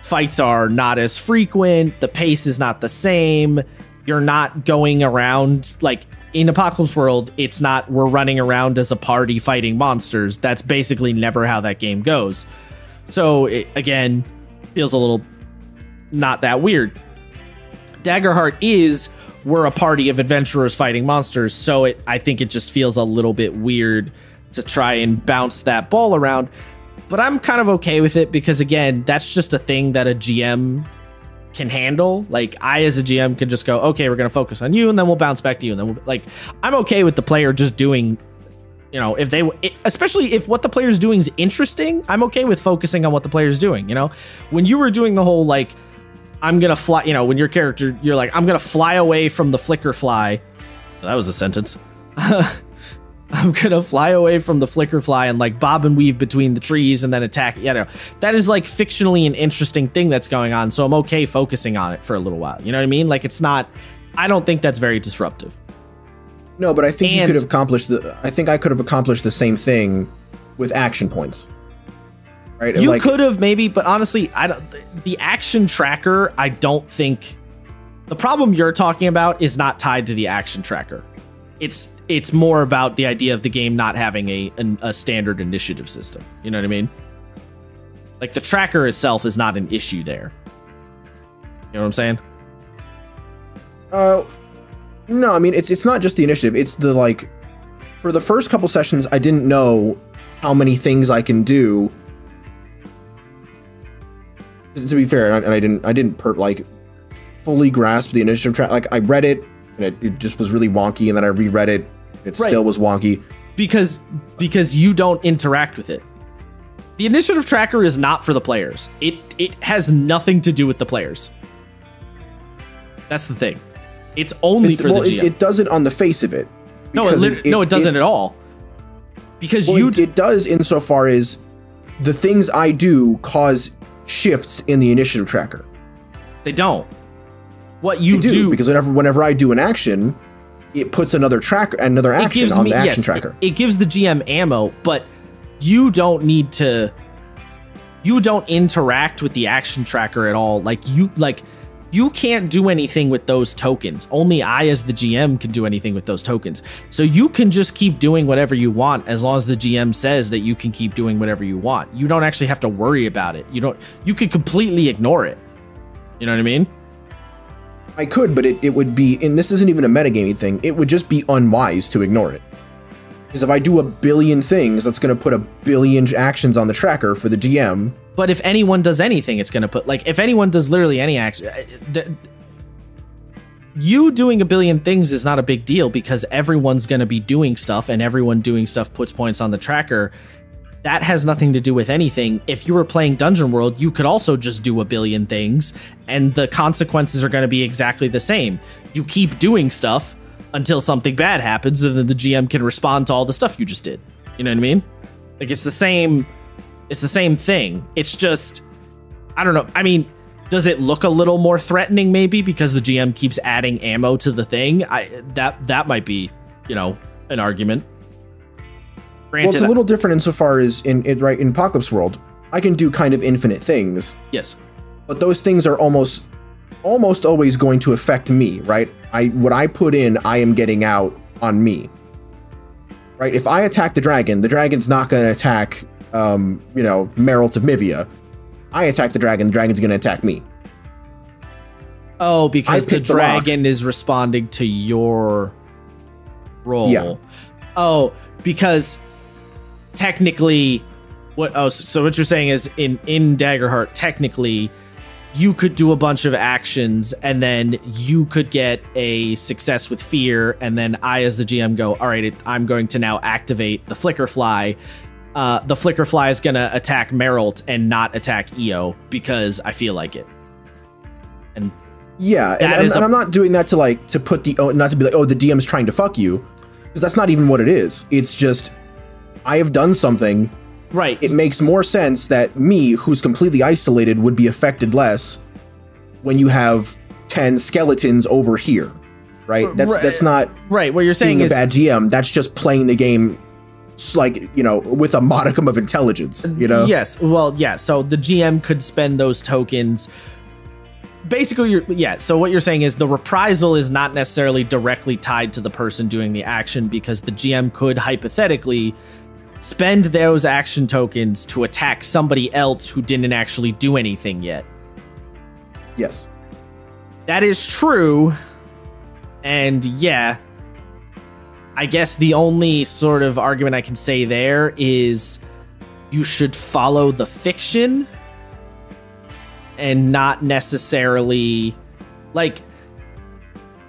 fights are not as frequent. The pace is not the same. You're not going around like in Apocalypse World. It's not we're running around as a party fighting monsters. That's basically never how that game goes. So it, again, feels a little not that weird. Daggerheart is we're a party of adventurers fighting monsters. So I think it just feels a little bit weird to try and bounce that ball around. But I'm kind of okay with it because, again, that's just a thing that a GM can handle. Like, I as a GM can just go, OK, we're going to focus on you and then we'll bounce back to you. And then we'll, like, I'm OK with the player just doing, you know, if they, especially if what the player's doing is interesting, I'm okay with focusing on what the player's doing. You know, when you were doing the whole, like, I'm going to fly, you know, when your character, you're like, I'm going to fly away from the flicker fly. That was a sentence. I'm going to fly away from the flicker fly and like bob and weave between the trees and then attack. You know, that is like fictionally an interesting thing that's going on. So I'm okay focusing on it for a little while. You know what I mean? Like, it's not, I don't think that's very disruptive. No, but I think you could have accomplished the, I think I could have accomplished the same thing with action points. Right? You like, could have maybe, but honestly, I don't, the action tracker, I don't think the problem you're talking about is not tied to the action tracker. It's more about the idea of the game not having a standard initiative system. You know what I mean? Like, the tracker itself is not an issue there. You know what I'm saying? No, I mean, it's not just the initiative. It's the, like, for the first couple sessions, I didn't know how many things I can do. To be fair, and I didn't fully grasp the initiative track. Like, I read it, and it just was really wonky, and then I reread it, and it still was wonky. Because you don't interact with it. The initiative tracker is not for the players. It has nothing to do with the players. That's the thing. It's only for the GM. It doesn't on the face of it. No, it doesn't at all. Because it does insofar as the things I do cause shifts in the initiative tracker. They don't. What you do because whenever I do an action, it puts another action on the action tracker. It gives the GM ammo, but you don't need to. You don't interact with the action tracker at all. You can't do anything with those tokens. Only I, as the GM, can do anything with those tokens. So you can just keep doing whatever you want as long as the GM says that you can keep doing whatever you want. You don't actually have to worry about it. You could completely ignore it. You know what I mean? I could, but it would be, and this isn't even a metagaming thing, it would just be unwise to ignore it. Because if I do 1 billion things, that's going to put 1 billion actions on the tracker for the GM. But if anyone does anything, it's going to put, like, if anyone does literally any action, you doing 1 billion things is not a big deal because everyone's going to be doing stuff, and everyone doing stuff puts points on the tracker. That has nothing to do with anything. If you were playing Dungeon World, you could also just do 1 billion things, and the consequences are going to be exactly the same. You keep doing stuff until something bad happens, and then the GM can respond to all the stuff you just did. You know what I mean? Like, it's the same. It's the same thing. It's just, I don't know. I mean, does it look a little more threatening maybe because the GM keeps adding ammo to the thing? That might be, you know, an argument. Granted, well, it's a little different insofar as in Apocalypse World, I can do kind of infinite things. Yes. But those things are almost always going to affect me, right? What I put in, I am getting out on me. Right? If I attack the dragon's not going to attack you know, Geralt of Rivia. I attack the dragon's gonna attack me. Oh, because the dragon is responding to your role. Yeah. Oh, because technically so what you're saying is in Daggerheart, technically you could do a bunch of actions and then you could get a success with fear, and then I as the GM go, all right, I'm going to now activate the flicker fly. The flicker fly is going to attack Geralt and not attack Io because I feel like it. And yeah, and I'm not doing that to put the, not to be like, oh, the DM's trying to fuck you, because that's not even what it is. It's just, I have done something. Right. It makes more sense that me, who's completely isolated, would be affected less when you have 10 skeletons over here. Right. That's not right. What you're saying is a bad GM. That's just playing the game. Like, you know, with a modicum of intelligence, you know? Yes. Well, yeah. So the GM could spend those tokens. Basically, so what you're saying is the reprisal is not necessarily directly tied to the person doing the action, because the GM could hypothetically spend those action tokens to attack somebody else who didn't actually do anything yet. Yes. That is true. And yeah. I guess the only sort of argument I can say there is you should follow the fiction and not necessarily like,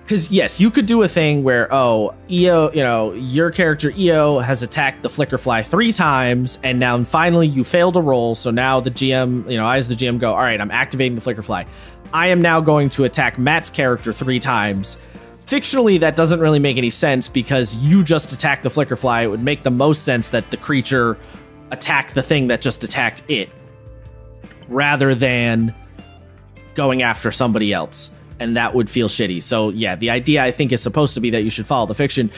because yes, you could do a thing where, oh, Io, you know, your character Io has attacked the flickerfly 3 times, and now finally you failed a roll. So now the GM, you know, I as the GM go, all right, I'm activating the flickerfly. I am now going to attack Matt's character 3 times. Fictionally, that doesn't really make any sense because you just attacked the flickerfly. It would make the most sense that the creature attacked the thing that just attacked it rather than going after somebody else. And that would feel shitty. So, yeah, the idea, I think, is supposed to be that you should follow the fiction.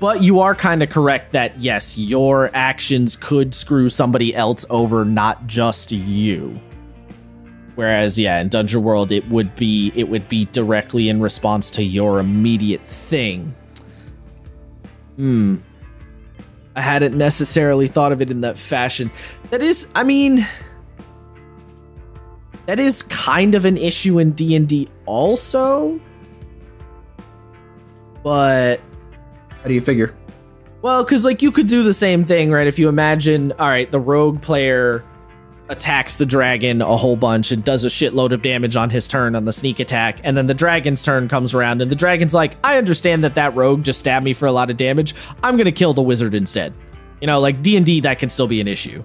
But you are kind of correct that, yes, your actions could screw somebody else over, not just you. Whereas, yeah, in Dungeon World, it would be directly in response to your immediate thing. I hadn't necessarily thought of it in that fashion. That is, I mean, That is kind of an issue in D&D also. But how do you figure? Well, because like you could do the same thing, right? If you imagine, all right, the rogue player attacks the dragon a whole bunch and does a shitload of damage on his turn on the sneak attack, and then the dragon's turn comes around and the dragon's like, I understand that rogue just stabbed me for a lot of damage. I'm going to kill the wizard instead. You know, like D&D, that can still be an issue.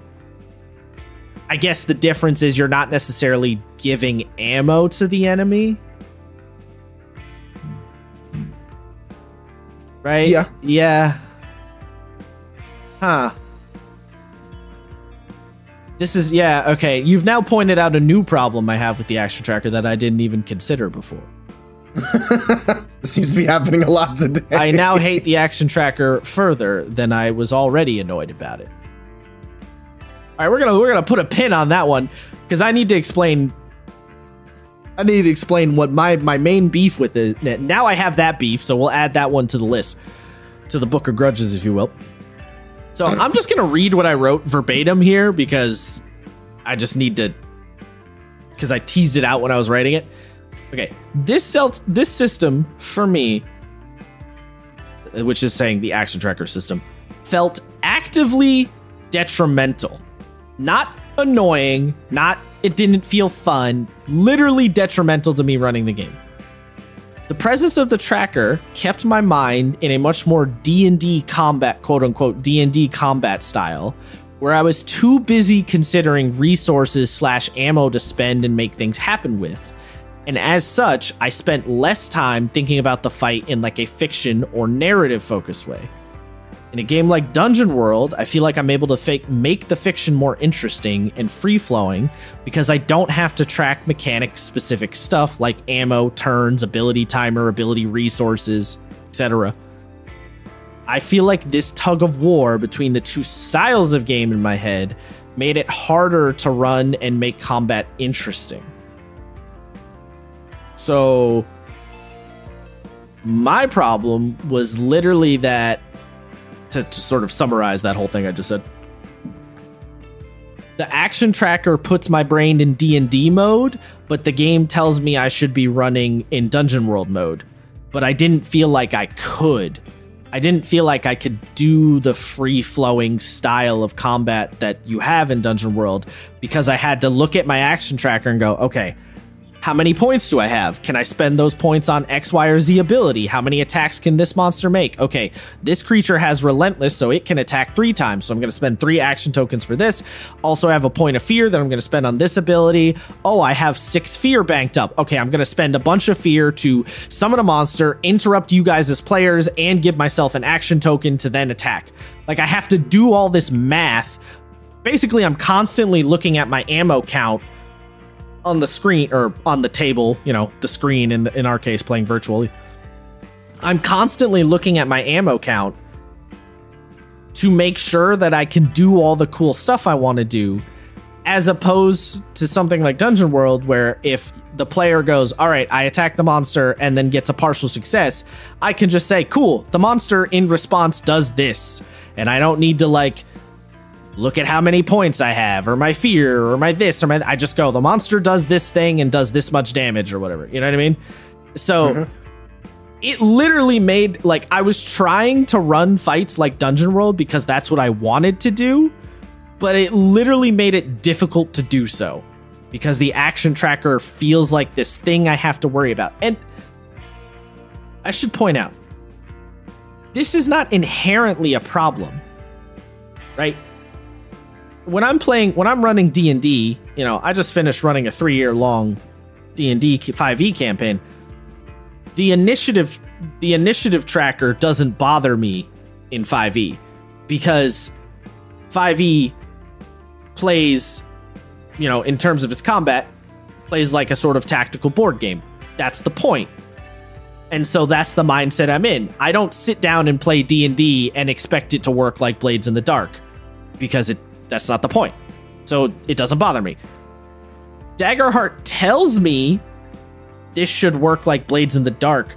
I guess the difference is you're not necessarily giving ammo to the enemy. Right? Yeah. Yeah. Huh. This is, yeah, okay. You've now pointed out a new problem I have with the action tracker that I didn't even consider before. This seems to be happening a lot today. I now hate the action tracker further than I was already annoyed about it. All right, we're gonna put a pin on that one because I need to explain. I need to explain what my main beef with it. Now I have that beef, so we'll add that one to the list, to the book of grudges, if you will. So I'm just gonna read what I wrote verbatim here because I just need to, because I teased it out when I was writing it. Okay, this system for me, which is saying the action tracker system, felt actively detrimental. Not annoying, not it didn't feel fun, literally detrimental to me running the game. The presence of the tracker kept my mind in a much more D&D combat, quote unquote, D&D combat style, where I was too busy considering resources / ammo to spend and make things happen with. And as such, I spent less time thinking about the fight in like a fiction or narrative focused way. In a game like Dungeon World, I feel like I'm able to make the fiction more interesting and free-flowing because I don't have to track mechanic-specific stuff like ammo, turns, ability timer, ability resources, etc. I feel like this tug-of-war between the two styles of game in my head made it harder to run and make combat interesting. So my problem was literally that, to sort of summarize that whole thing I just said. The action tracker puts my brain in D&D mode, but the game tells me I should be running in Dungeon World mode. But I didn't feel like I could. I didn't feel like I could do the free-flowing style of combat that you have in Dungeon World because I had to look at my action tracker and go, okay, how many points do I have? Can I spend those points on X, Y, or Z ability? How many attacks can this monster make? Okay, this creature has Relentless, so it can attack 3 times. So I'm going to spend 3 action tokens for this. Also, I have a point of fear that I'm going to spend on this ability. Oh, I have 6 fear banked up. Okay, I'm going to spend a bunch of fear to summon a monster, interrupt you guys as players, and give myself an action token to then attack. Like, I have to do all this math. Basically, I'm constantly looking at my ammo count on the screen, or on the table, you know, the screen in our case playing virtually. I'm constantly looking at my ammo count to make sure that I can do all the cool stuff I want to do, as opposed to something like Dungeon World, where if the player goes, all right, I attack the monster and then gets a partial success, I can just say, cool, the monster in response does this. And I don't need to like look at how many points I have, or my fear, or my this, or my... I just go, the monster does this thing and does this much damage, or whatever. You know what I mean? So, It literally made... Like, I was trying to run fights like Dungeon World because that's what I wanted to do, but it literally made it difficult to do so because the action tracker feels like this thing I have to worry about. And I should point out, this is not inherently a problem, right? When I'm running D&D, you know, I just finished running a 3-year-long D&D 5e campaign. The initiative tracker doesn't bother me in 5e because 5e plays, you know, in terms of its combat, plays like a sort of tactical board game. That's the point. And so that's the mindset I'm in. I don't sit down and play D&D and expect it to work like Blades in the Dark because that's not the point. So it doesn't bother me. Daggerheart tells me this should work like Blades in the Dark,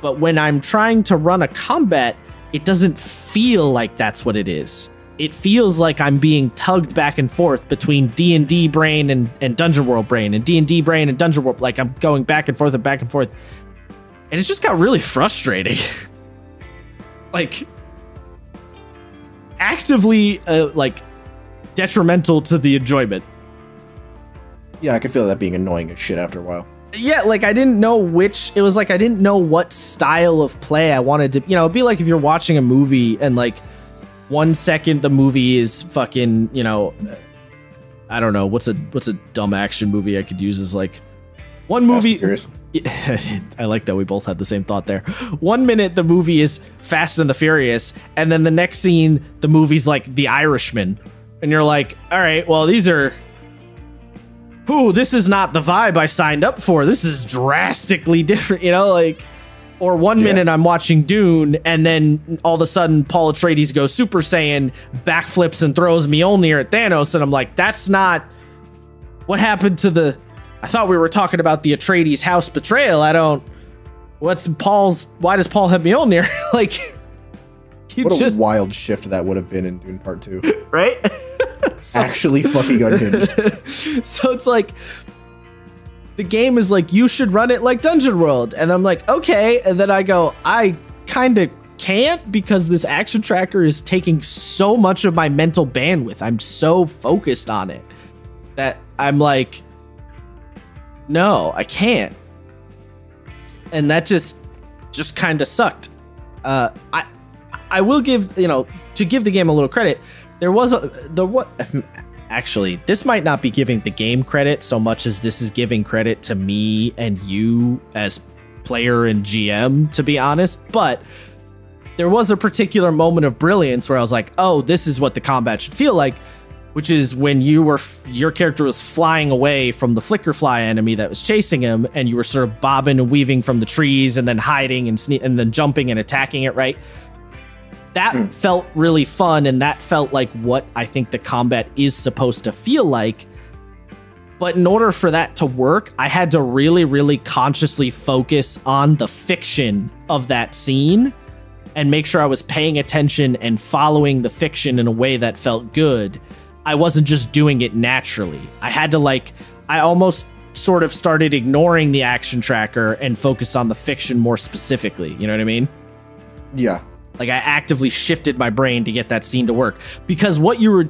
but when I'm trying to run a combat, it doesn't feel like that's what it is. it feels like I'm being tugged back and forth between D&D brain and Dungeon World brain, and D&D brain and Dungeon World. Like, I'm going back and forth and back and forth. And it just got really frustrating. Like, actively, like, detrimental to the enjoyment. Yeah, I could feel that being annoying as shit after a while. Yeah, like, I didn't know which... It was like I didn't know what style of play I wanted to... You know, it'd be like if you're watching a movie and, like, 1 second the movie is fucking, you know... I don't know. What's a dumb action movie I could use as, like... One movie... I like that we both had the same thought there. 1 minute, the movie is Fast and the Furious, and then the next scene, the movie's like The Irishman. And you're like, all right, well, these are... Ooh, this is not the vibe I signed up for. This is drastically different, you know, like... Or 1 minute I'm watching Dune, and then all of a sudden Paul Atreides goes Super Saiyan, backflips and throws Mjolnir at Thanos, and I'm like, that's not... What happened to the... I thought we were talking about the Atreides house betrayal. I don't... What's Paul's... Why does Paul have Mjolnir? Like... What a wild shift that would have been in Dune Part 2. Right? So, actually fucking unhinged. So it's like... The game is like, you should run it like Dungeon World. And I'm like, okay. And then I go, I kind of can't, because this action tracker is taking so much of my mental bandwidth. I'm so focused on it that I'm like... No, I can't. And that just kind of sucked. I will give, you know, to give the game a little credit. There was actually, this might not be giving the game credit so much as this is giving credit to me and you as player and GM, to be honest. But there was a particular moment of brilliance where I was like, oh, this is what the combat should feel like. Which is when you were, your character was flying away from the flicker fly enemy that was chasing him, and you were sort of bobbing and weaving from the trees, and then hiding and then jumping and attacking it, right? That felt really fun, and that felt like what I think the combat is supposed to feel like. But in order for that to work, I had to really, really consciously focus on the fiction of that scene and make sure I was paying attention and following the fiction in a way that felt good. I wasn't just doing it naturally. I had to, like, I almost sort of started ignoring the action tracker and focused on the fiction more specifically. You know what I mean? Yeah. Like, I actively shifted my brain to get that scene to work, because what you were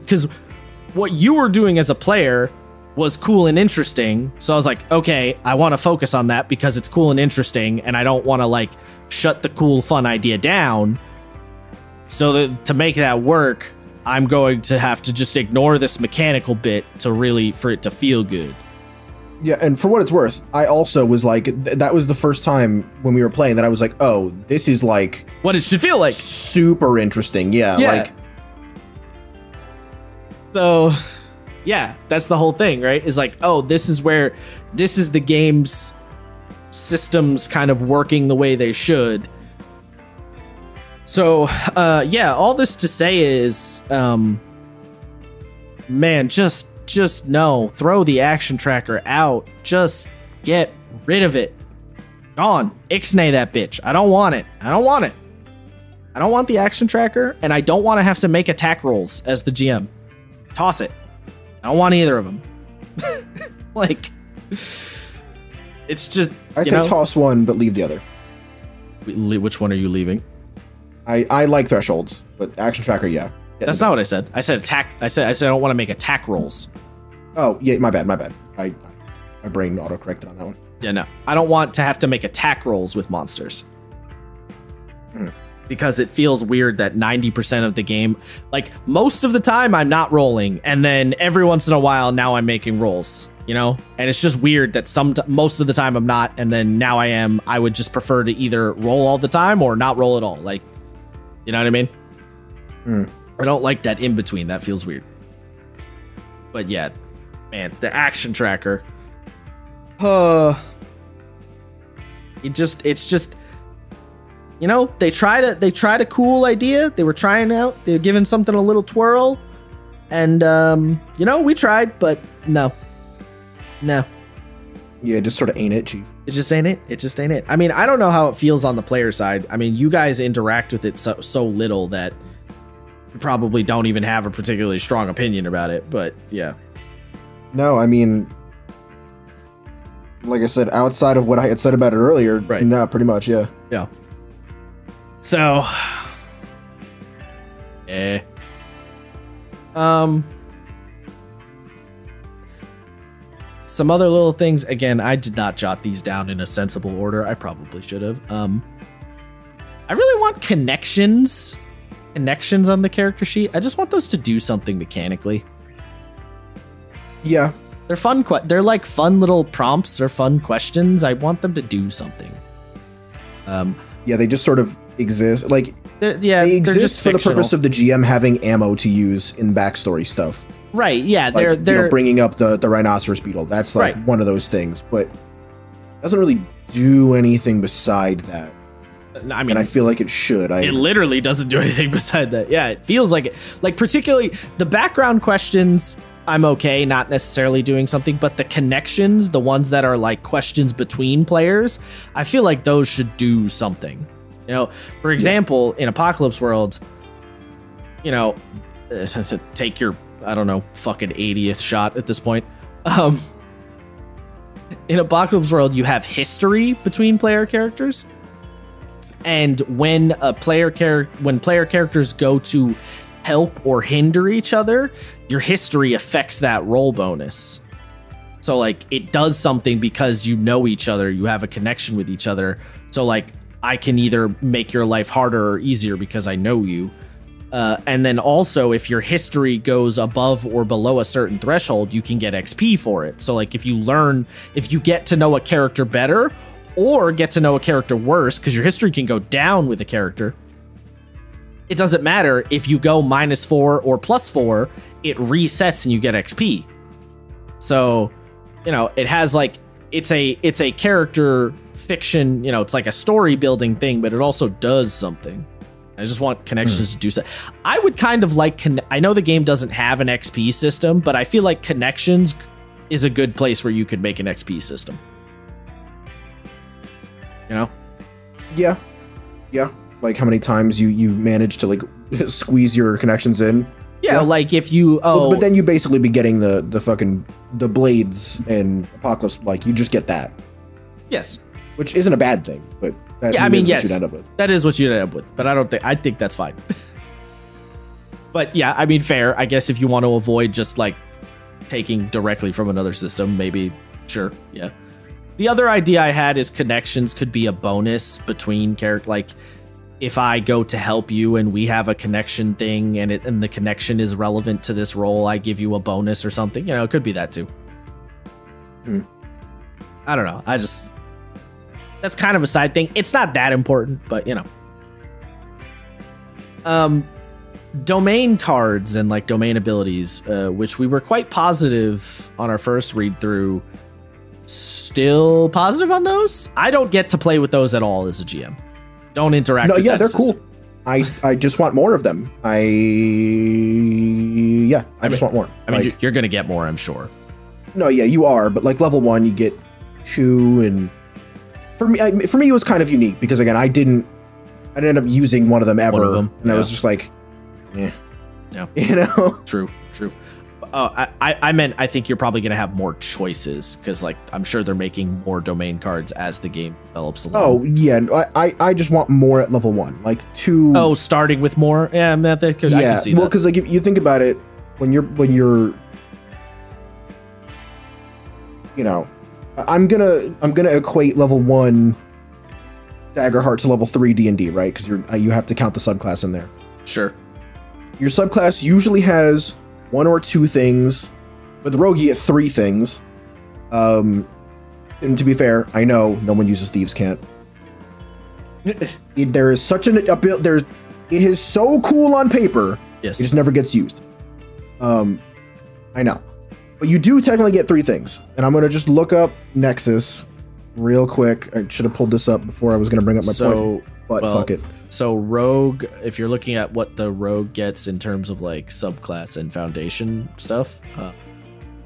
doing as a player was cool and interesting. So I was like, okay, I want to focus on that because it's cool and interesting, and I don't want to, like, shut the cool, fun idea down. So that, to make that work, I'm going to have to just ignore this mechanical bit to really, for it to feel good. Yeah, and for what it's worth, I also was like, that was the first time when we were playing that I was like, oh, this is like... What it should feel like. Super interesting, yeah. Like, so, yeah, that's the whole thing, right? Is like, oh, this is where, this is the game's systems kind of working the way they should. So, yeah, all this to say is, man, just no, throw the action tracker out. Just get rid of it. Gone. Ixnay that bitch. I don't want it. I don't want it. I don't want the action tracker, and I don't want to have to make attack rolls as the GM. Toss it. I don't want either of them. Like, it's just, I say toss one, but leave the other. Which one are you leaving? I like thresholds, but action tracker, yeah. That's not what I said. I said attack. I said I don't want to make attack rolls. Oh, yeah, my bad. My brain auto-corrected on that one. Yeah, no. I don't want to have to make attack rolls with monsters. Because it feels weird that 90% of the game, like, most of the time I'm not rolling, and then every once in a while now I'm making rolls, you know? And it's just weird that most of the time I'm not, and then now I am. I would just prefer to either roll all the time or not roll at all. Like, you know what I mean? I don't like that in between. That feels weird. But yeah, man, the action tracker. It's just, you know, they tried a cool idea. They were trying out. They were giving something a little twirl, and you know, we tried, but no. Yeah, it just sort of ain't it, Chief. It just ain't it. It just ain't it. I mean, I don't know how it feels on the player side. I mean, you guys interact with it so little that probably don't even have a particularly strong opinion about it, but yeah. No, I mean, like I said, outside of what I had said about it earlier, right. No, pretty much, yeah. Yeah. So, eh. Some other little things. Again, I did not jot these down in a sensible order. I probably should have. I really want connections on the character sheet. I just want those to do something mechanically. Yeah, they're fun. They're like fun little prompts. They're fun questions. I want them to do something. Yeah, they just sort of exist. Like, they're just for the purpose of the GM having ammo to use in backstory stuff. Right. Yeah. Like, they're you know, bringing up the rhinoceros beetle. That's like one of those things, but doesn't really do anything beside that. I mean, and I feel like it should. It literally doesn't do anything beside that. Yeah. It feels like it. Like, particularly the background questions, I'm okay, not necessarily doing something, but the connections, the ones that are like questions between players, I feel like those should do something. You know, for example, in Apocalypse Worlds, you know, since take your, I don't know, fucking 80th shot at this point. In Apocalypse World, you have history between player characters. And when a player characters go to help or hinder each other, your history affects that roll bonus. So like, it does something because you know each other, you have a connection with each other. So like, I can either make your life harder or easier because I know you. And then also, if your history goes above or below a certain threshold, you can get XP for it. So like, if you get to know a character better or get to know a character worse, because your history can go down with a character, it doesn't matter if you go -4 or +4, it resets and you get XP. So, you know, it has like, it's a character fiction, you know, it's like a story building thing, but it also does something. I just want connections to do so. I would kind of like, I know the game doesn't have an XP system, but I feel like connections is a good place where you could make an XP system. You know? Yeah. Yeah. Like how many times you manage to like squeeze your connections in. Yeah, yeah. Like if you, but then you basically be getting the fucking, the blades and Apocalypse. Like you just get that. Yes. Which isn't a bad thing, but. Yeah, I mean, yes, that is what you end up with, but I think that's fine. But yeah, I mean, fair, I guess if you want to avoid just like taking directly from another system, maybe. Sure. Yeah. The other idea I had is connections could be a bonus between character. Like if I go to help you and we have a connection thing and the connection is relevant to this role, I give you a bonus or something, you know, it could be that too. I don't know. That's kind of a side thing. It's not that important, but you know. Domain cards and like domain abilities, which we were quite positive on our first read through. Still positive on those? I don't get to play with those at all as a GM. Don't interact with that system. Cool. I just want more of them. I just want more. I mean, like, you're going to get more, I'm sure. No, yeah, you are. But like level 1, you get 2 and... For me, it was kind of unique because, again, I didn't end up using one of them ever. I was just like, eh. Yeah, you know, true. I meant, I think you're probably going to have more choices because, like, I'm sure they're making more domain cards as the game develops along. Oh yeah, I just want more at level 1, like 2. Oh, starting with more. Yeah, I can see that. Well, because like if you think about it, when you're, you know. I'm gonna equate level 1 Daggerheart to level 3 D&D, right? Because you have to count the subclass in there. Sure. Your subclass usually has 1 or 2 things, but the rogue you get 3 things. And to be fair, I know no one uses Thieves' Cant. It is so cool on paper. Yes. It just never gets used. I know. But you do technically get 3 things, and I'm gonna just look up Nexus real quick. I should have pulled this up before I was gonna bring up my point, but fuck it. So rogue, if you're looking at what the rogue gets in terms of like subclass and foundation stuff,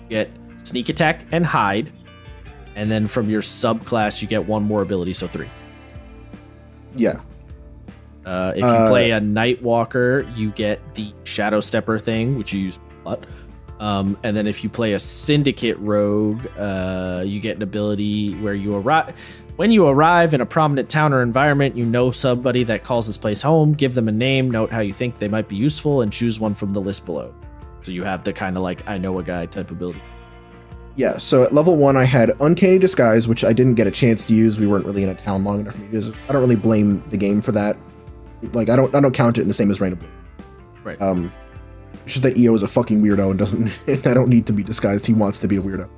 get sneak attack and hide, and then from your subclass you get 1 more ability, so 3. Yeah. If you play a Nightwalker, you get the Shadow Stepper thing, which you use a lot. And then if you play a Syndicate Rogue, you get an ability where you arrive. When you arrive in a prominent town or environment, you know somebody that calls this place home. Give them a name, note how you think they might be useful, and choose one from the list below. So you have the kind of like, I know a guy type ability. Yeah, so at level 1, I had Uncanny Disguise, which I didn't get a chance to use. We weren't really in a town long enough for me to use. I don't really blame the game for that. Like, I don't count it in the same as Reign of Blades. Right. It's just that EO is a fucking weirdo and doesn't... I don't need to be disguised. He wants to be a weirdo.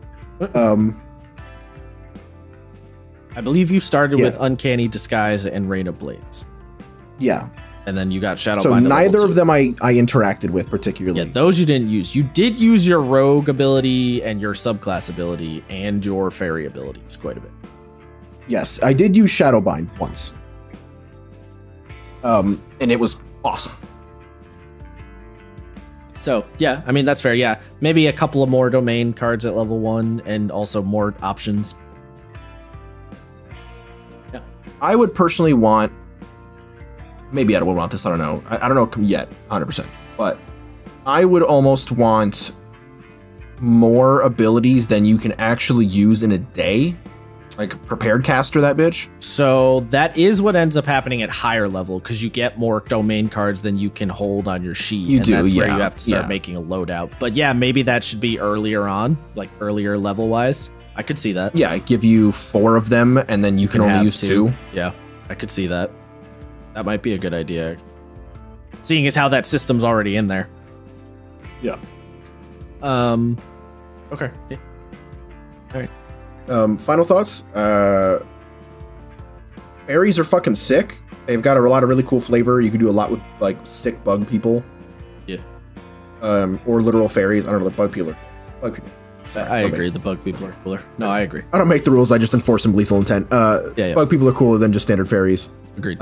I believe you started with Uncanny Disguise and Reign of Blades. Yeah. And then you got Shadowbind. So neither of them I interacted with particularly. Yeah, those you didn't use. You did use your rogue ability and your subclass ability and your fairy abilities quite a bit. Yes, I did use Shadowbind once. And it was awesome. So, yeah, I mean, that's fair. Yeah, maybe a couple of more domain cards at level 1 and also more options. Yeah. I would personally want... Maybe I will want this. I don't know. I don't know yet, 100%. But I would almost want more abilities than you can actually use in a day. Like prepared caster, that bitch. So that is what ends up happening at higher level because you get more domain cards than you can hold on your sheet. You do, that's where you have to start making a loadout. But yeah, maybe that should be earlier on, like earlier level wise. I could see that. Yeah, I give you 4 of them and then you can only use 2. Yeah, I could see that. That might be a good idea, seeing as how that system's already in there. Yeah. Okay. Yeah. All right. Final thoughts. Berries are fucking sick. They've got a lot of really cool flavor. You can do a lot with like sick bug people. Yeah. Or literal fairies. I don't know. The bug people. Sorry, I agree. The bug people are cooler. No, I agree. I don't make the rules. I just enforce them. Lethal intent. Bug people are cooler than just standard fairies. Agreed.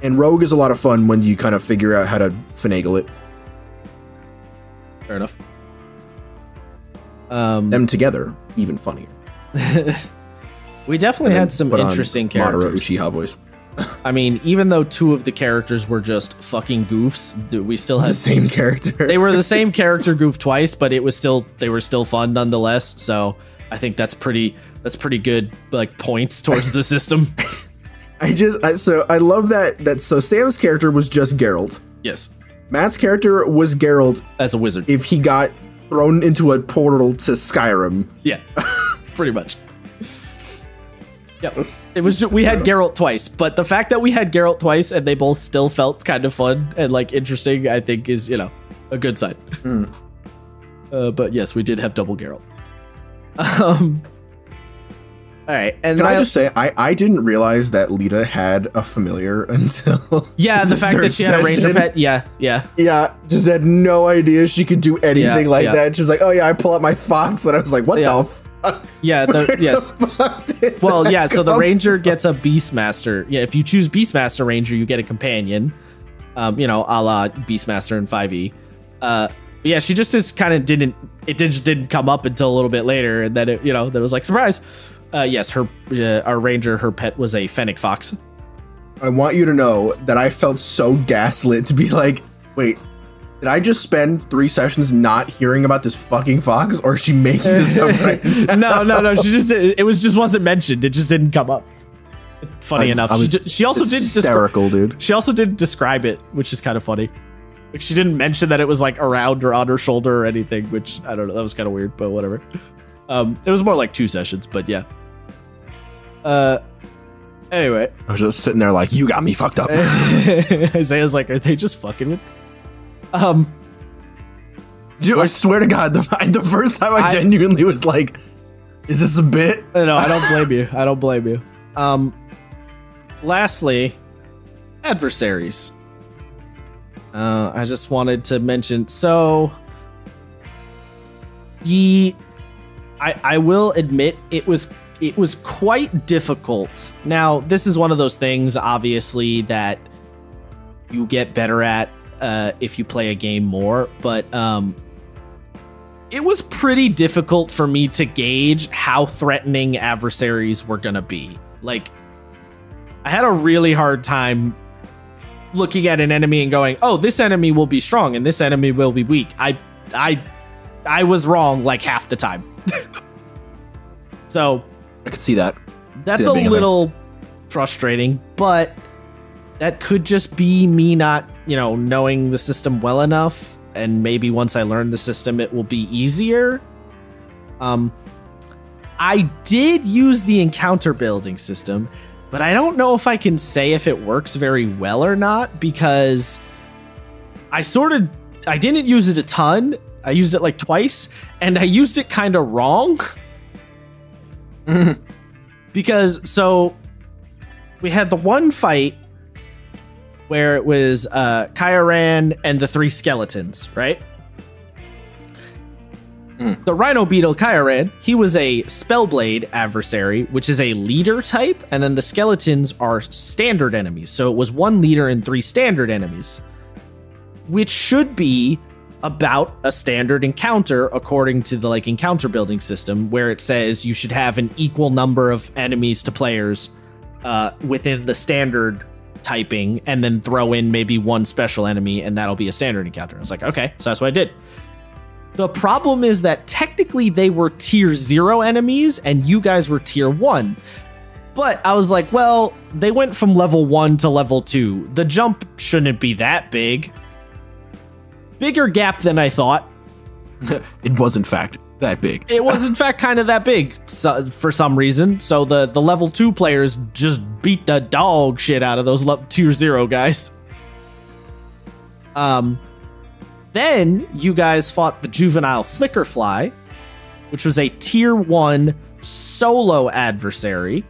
And rogue is a lot of fun when you kind of figure out how to finagle it. Fair enough. Them together, even funnier. We definitely had some interesting characters. Madara Uchiha voice. I mean, even though 2 of the characters were just fucking goofs, we still had the same character. They were the same character goof twice, but it was still, they were still fun nonetheless. So I think that's pretty good, like, points towards the system. I love that. So Sam's character was just Geralt. Yes. Matt's character was Geralt as a wizard. If he got thrown into a portal to Skyrim. Yeah. Pretty much. Yeah. It was just, we had Geralt twice, but the fact that we had Geralt twice and they both still felt kind of fun and like interesting, I think is, you know, a good sign. Mm. But yes, we did have double Geralt. All right, and I just say I didn't realize that Lita had a familiar until the fact that she had a ranger pet, just had no idea she could do anything that. She was like, oh yeah, I pull out my fox, and I was like, what the fuck? So the ranger gets a Beastmaster. Yeah, if you choose Beastmaster Ranger, you get a companion, a la Beastmaster and 5e. Yeah, she just kind of didn't come up until a little bit later, and then that was like surprise. Yes, our ranger, her pet was a fennec fox. I want you to know that I felt so gaslit to be like, wait, did I just spend 3 sessions not hearing about this fucking fox, or is she making this up right now? No. It wasn't mentioned. It just didn't come up. Funny enough, she also did hysterical, dude. She also did describe it, which is kind of funny. Like, she didn't mention that it was like around or on her shoulder or anything, which I don't know. That was kind of weird, but whatever. It was more like 2 sessions, but yeah. Anyway, I was just sitting there like, you got me fucked up. Isaiah's like, are they just fucking with me? Dude, I swear to God, the first time I genuinely was like, is this a bit? No, I don't blame you. I don't blame you. Lastly, adversaries. I just wanted to mention, so I will admit it was quite difficult. Now, this is one of those things, obviously, that you get better at if you play a game more. But it was pretty difficult for me to gauge how threatening adversaries were going to be. Like, I had a really hard time looking at an enemy and going, oh, this enemy will be strong and this enemy will be weak. I was wrong like half the time. So I could see that. That's a little frustrating, but that could just be me not, you know, knowing the system well enough. And maybe once I learn the system, it will be easier. I did use the encounter building system, but I don't know if I can say if it works very well or not, because I didn't use it a ton. I used it like twice, and I used it kind of wrong. Because so we had the one fight where it was Kyran and the three skeletons, right? The Rhino Beetle Kyran, he was a Spellblade adversary, which is a leader type, and then the skeletons are standard enemies. So it was one leader and three standard enemies, which should be about a standard encounter according to the like encounter building system, where it says you should have an equal number of enemies to players within the standard typing, and then throw in maybe one special enemy and that'll be a standard encounter. I was like, okay, so that's what I did. The problem is that technically they were tier 0 enemies and you guys were tier 1, but I was like, well, they went from level 1 to level 2. The jump shouldn't be that big. Bigger gap than I thought. It was, in fact, that big. It was, in fact, kind of that big, so, for some reason. So the level 2 players just beat the dog shit out of those tier 0 guys. Then you guys fought the Juvenile Flickerfly, which was a tier 1 solo adversary,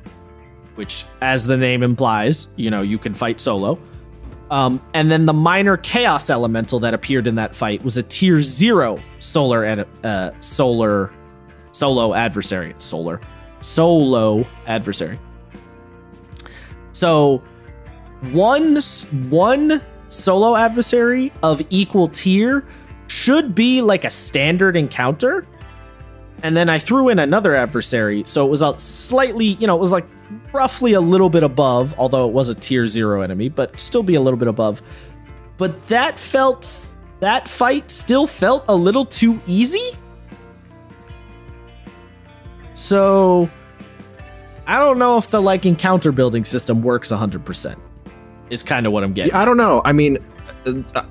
which, as the name implies, you know, you can fight solo. And then the minor chaos elemental that appeared in that fight was a tier 0 solo adversary. So one solo adversary of equal tier should be like a standard encounter. And then I threw in another adversary. So it was a slightly, you know, it was like roughly a little bit above, although it was a tier 0 enemy, but still be a little bit above. But that fight still felt a little too easy. So I don't know if the like encounter building system works 100% is kind of what I'm getting. I don't know. I mean,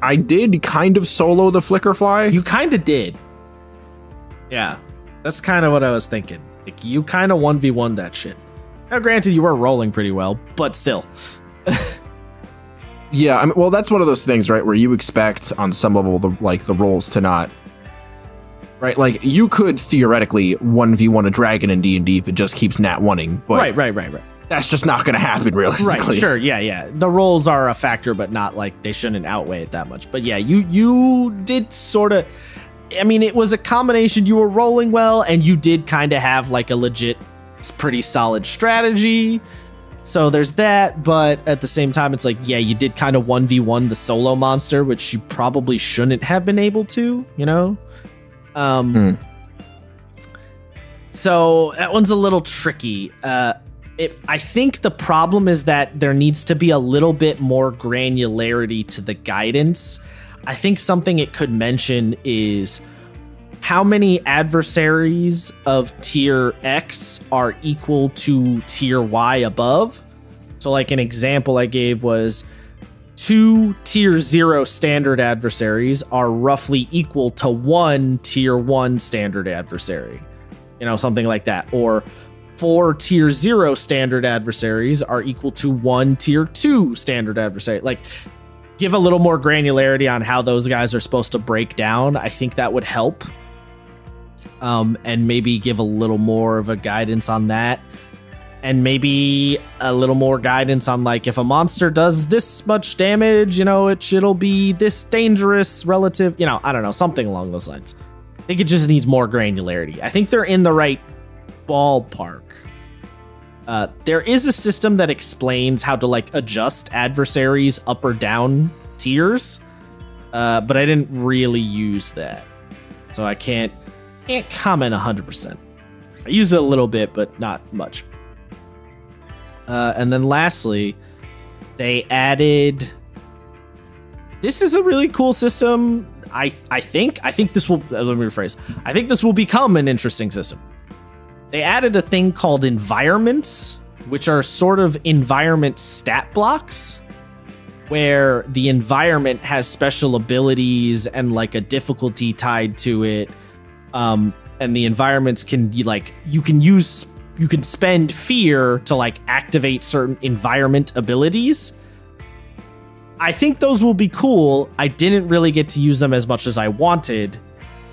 I did kind of solo the Flickerfly. You kind of did. Yeah. That's kind of what I was thinking. Like, you kind of 1v1 that shit. Now, granted, you were rolling pretty well, but still. Yeah, I mean, well, that's one of those things, right, where you expect on some level, the rolls to not... Right, like, you could theoretically 1v1 a dragon in D&D if it just keeps nat wanting. But right. That's just not going to happen, realistically. Right, sure, yeah. The rolls are a factor, but not, like, they shouldn't outweigh it that much. But, yeah, you did sort of... I mean, it was a combination. You were rolling well, and you did kind of have like a legit, pretty solid strategy. So there's that. But at the same time, it's like, yeah, you did kind of 1v1 the solo monster, which you probably shouldn't have been able to, you know? So that one's a little tricky. I think the problem is that there needs to be a little bit more granularity to the guidance. I think something it could mention is how many adversaries of tier X are equal to tier Y above. So like an example I gave was 2 tier 0 standard adversaries are roughly equal to 1 tier 1 standard adversary, you know, something like that. Or 4 tier 0 standard adversaries are equal to 1 tier 2 standard adversary. Like, give a little more granularity on how those guys are supposed to break down. I think that would help. And maybe give a little more of a guidance on that. And maybe a little more guidance on, like, if a monster does this much damage, you know, it'll be this dangerous relative, you know, I don't know, something along those lines. I think it just needs more granularity. I think they're in the right ballpark. There is a system that explains how to like adjust adversaries up or down tiers, but I didn't really use that, so I can't comment 100%. I used it a little bit, but not much. And then lastly, they added this is a really cool system. I think this will, let me rephrase. I think this will become an interesting system. They added a thing called environments, which are sort of environment stat blocks, where the environment has special abilities and like a difficulty tied to it. And the environments can like, you can spend fear to like activate certain environment abilities. I think those will be cool. I didn't really get to use them as much as I wanted.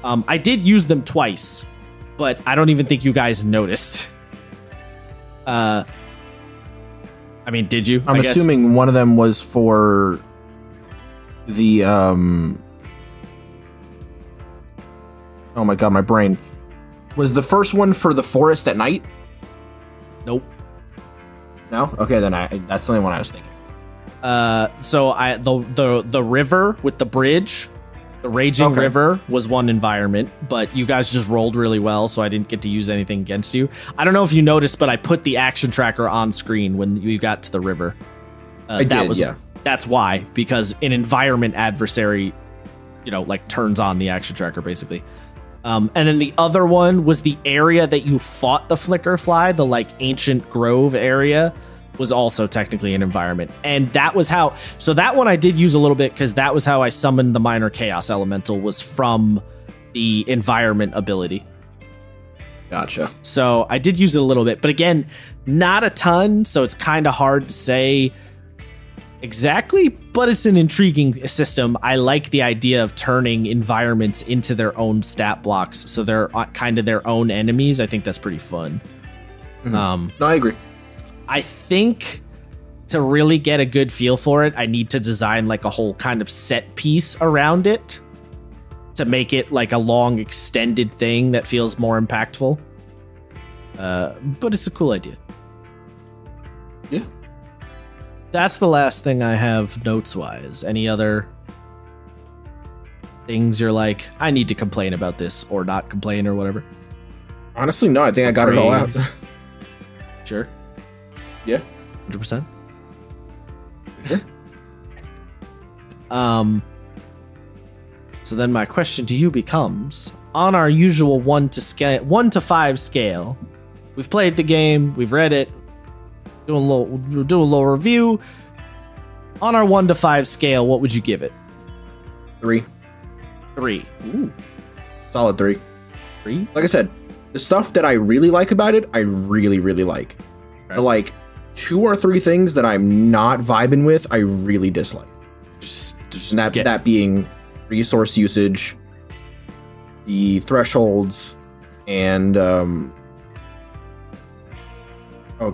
I did use them twice, but I don't even think you guys noticed. I mean, did you? I'm assuming one of them was for the, oh my God, my brain. Was the first one for the forest at night? Nope. No? Okay, then that's the only one I was thinking. So the river with the bridge, the raging river was one environment, but you guys just rolled really well, so I didn't get to use anything against you. I don't know if you noticed, but I put the action tracker on screen when you got to the river. I did, yeah. That's why, because an environment adversary, you know, like turns on the action tracker basically. And then the other one was the area that you fought the Flickerfly, the like ancient grove area. Was also technically an environment. And that was how, so that one I did use a little bit because that was how I summoned the minor chaos elemental, was from the environment ability. Gotcha. So I did use it a little bit, but again, not a ton. So it's kind of hard to say exactly, but it's an intriguing system. I like the idea of turning environments into their own stat blocks. So they're kind of their own enemies. I think that's pretty fun. Mm-hmm. No, I agree. I think to really get a good feel for it, I need to design like a whole kind of set piece around it to make it like a long extended thing that feels more impactful. But it's a cool idea. Yeah. That's the last thing I have notes wise. Any other things you're like, I need to complain about this or not complain or whatever? Honestly, no, I think I got it all out. Sure. Yeah, 100%. So then my question to you becomes, on our usual 1 to 5 scale, we've played the game, we've read it, do a little review. On our 1 to 5 scale, what would you give it? 3. Ooh, solid 3. Like I said, the stuff that I really like about it, I really, really like. Okay. Like 2 or 3 things that I'm not vibing with, I really dislike. Just that being resource usage, the thresholds, and oh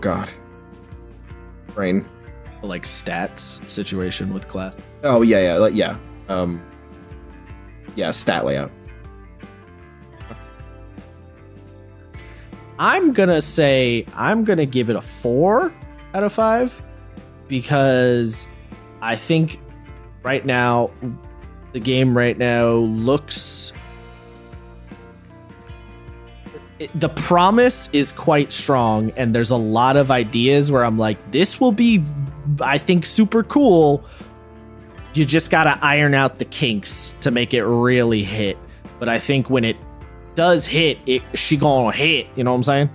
god, brain. Like stats situation with class. Oh yeah. Yeah, stat layout. I'm gonna give it a 4 out of 5 because I think right now the game looks, the promise is quite strong and there's a lot of ideas where I'm like, this will be, I think, super cool. You just gotta iron out the kinks to make it really hit. But I think when it does hit, she gonna hit, you know what I'm saying?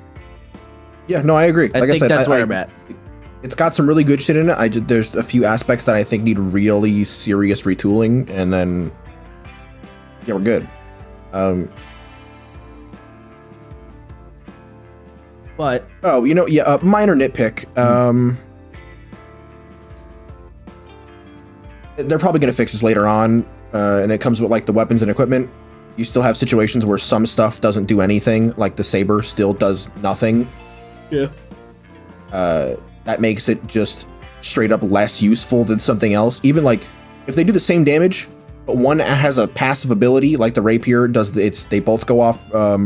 Yeah, no, I agree. Like I think that's where I'm at. It's got some really good shit in it. There's a few aspects that I think need really serious retooling, and then yeah, we're good. But oh, you know, yeah, minor nitpick. They're probably gonna fix this later on, and it comes with like the weapons and equipment. You still have situations where some stuff doesn't do anything, like the saber still does nothing. Yeah. That makes it just straight up less useful than something else. Even like if they do the same damage, but one has a passive ability, like the rapier does, they both go off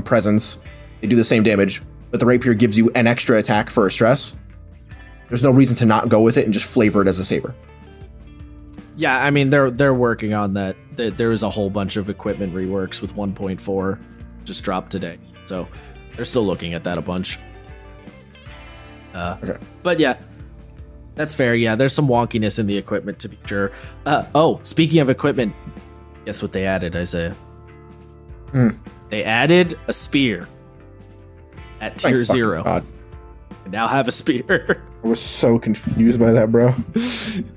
presence. They do the same damage, but the rapier gives you an extra attack for a stress. There's no reason to not go with it and just flavor it as a saber. Yeah, I mean, they're working on that. There is a whole bunch of equipment reworks with 1.4 just dropped today. So they're still looking at that a bunch. Okay. But yeah, That's fair. Yeah, there's some wonkiness in the equipment, to be sure. Oh, speaking of equipment, guess what they added, Isaiah? They added a spear at tier 0. God. I now have a spear. I was so confused by that, bro.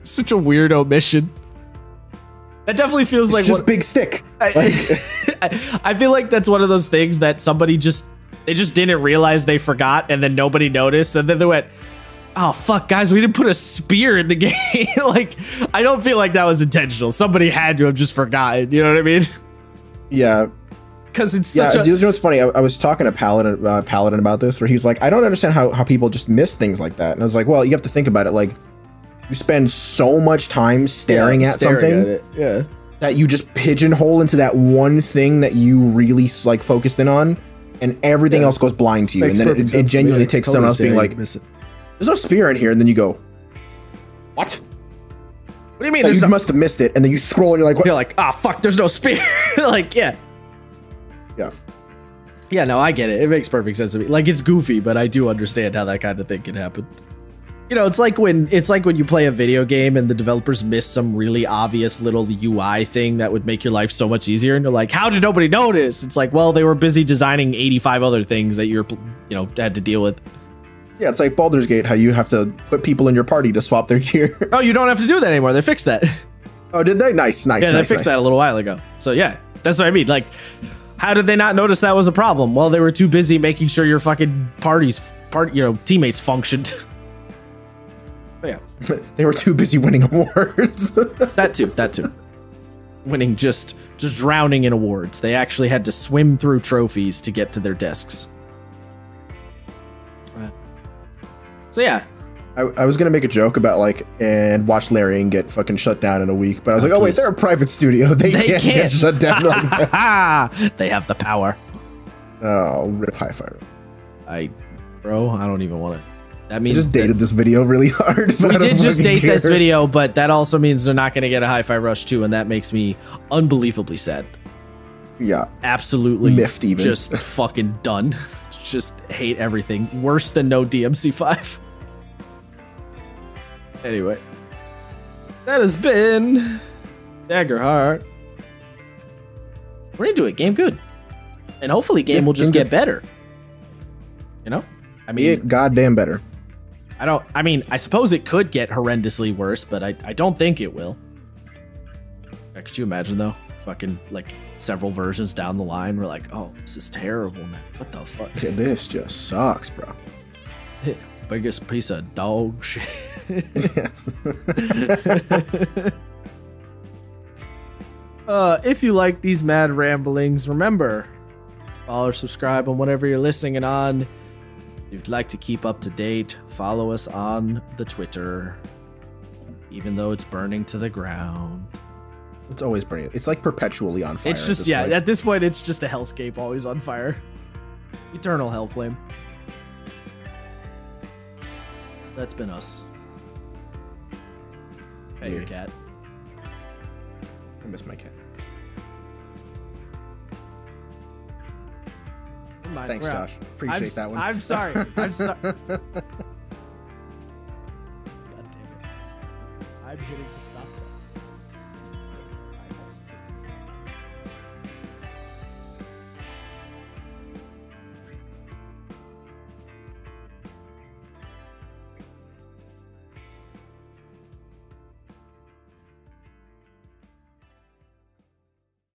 Such a weird omission. That definitely feels it's like just big stick. I feel like that's one of those things that somebody just didn't realize they forgot, and then nobody noticed, and then they went, "Oh fuck, guys, we didn't put a spear in the game." Like, I don't feel like that was intentional. Somebody had to have just forgotten. You know what I mean? Yeah. Because it's such you know what's funny? I was talking to Paladin, about this, where he's like, "I don't understand how people just miss things like that." And I was like, "Well, you have to think about it, like." You spend so much time staring at something that you just pigeonhole into that one thing that you really like focused in on, and everything else goes blind to you. And then it genuinely takes someone else being like, "There's no spear in here," and then you go, "What? What do you mean? Like, you must have missed it." And then you scroll and you're like, "What?" You're like, "Ah, fuck, there's no spear." Like, yeah. No, I get it. It makes perfect sense to me. Like, it's goofy, but I do understand how that kind of thing can happen. You know, it's like when you play a video game and the developers miss some really obvious little UI thing that would make your life so much easier, and you're like, "How did nobody notice?" It's like, well, they were busy designing 85 other things that you had to deal with. Yeah, it's like Baldur's Gate, how you have to put people in your party to swap their gear. Oh, you don't have to do that anymore. They fixed that. Oh, did they? Nice. Yeah, they fixed that a little while ago. So yeah, that's what I mean. Like, how did they not notice that was a problem? Well, they were too busy making sure your fucking teammates functioned. Yeah, they were too busy winning awards. that too. Winning, just drowning in awards. They actually had to swim through trophies to get to their desks. So yeah, I was gonna make a joke about like and watch Larry and get fucking shut down in a week, but I was like, oh wait, they're a private studio. They can't get shut down. Like that. They have the power. Oh, rip Hi-Fi. I don't even want to. That means we just dated this video really hard. But we did just date this video, but that also means they're not going to get a Hi-Fi Rush 2, and that makes me unbelievably sad. Yeah. Absolutely. Miffed even. Just fucking done. Just hate everything. Worse than no DMC5. Anyway. That has been Daggerheart. We're into it. Game good. And hopefully game will just get better. You know? I mean, it goddamn better. I suppose it could get horrendously worse, but I don't think it will. Could you imagine though? Fucking like several versions down the line, we're like, oh, this is terrible, man. What the fuck? Yeah, this just sucks, bro. Biggest piece of dog shit. Yes. If you like these mad ramblings, remember, follow or subscribe on whatever you're listening on. If you'd like to keep up to date, follow us on the Twitter, even though it's burning to the ground. It's always burning. It's like perpetually on fire. It's just, at this point, it's just a hellscape always on fire. Eternal hellflame. That's been us. Hey, your cat. I miss my cat. Thanks, Josh. Appreciate that one. I'm sorry.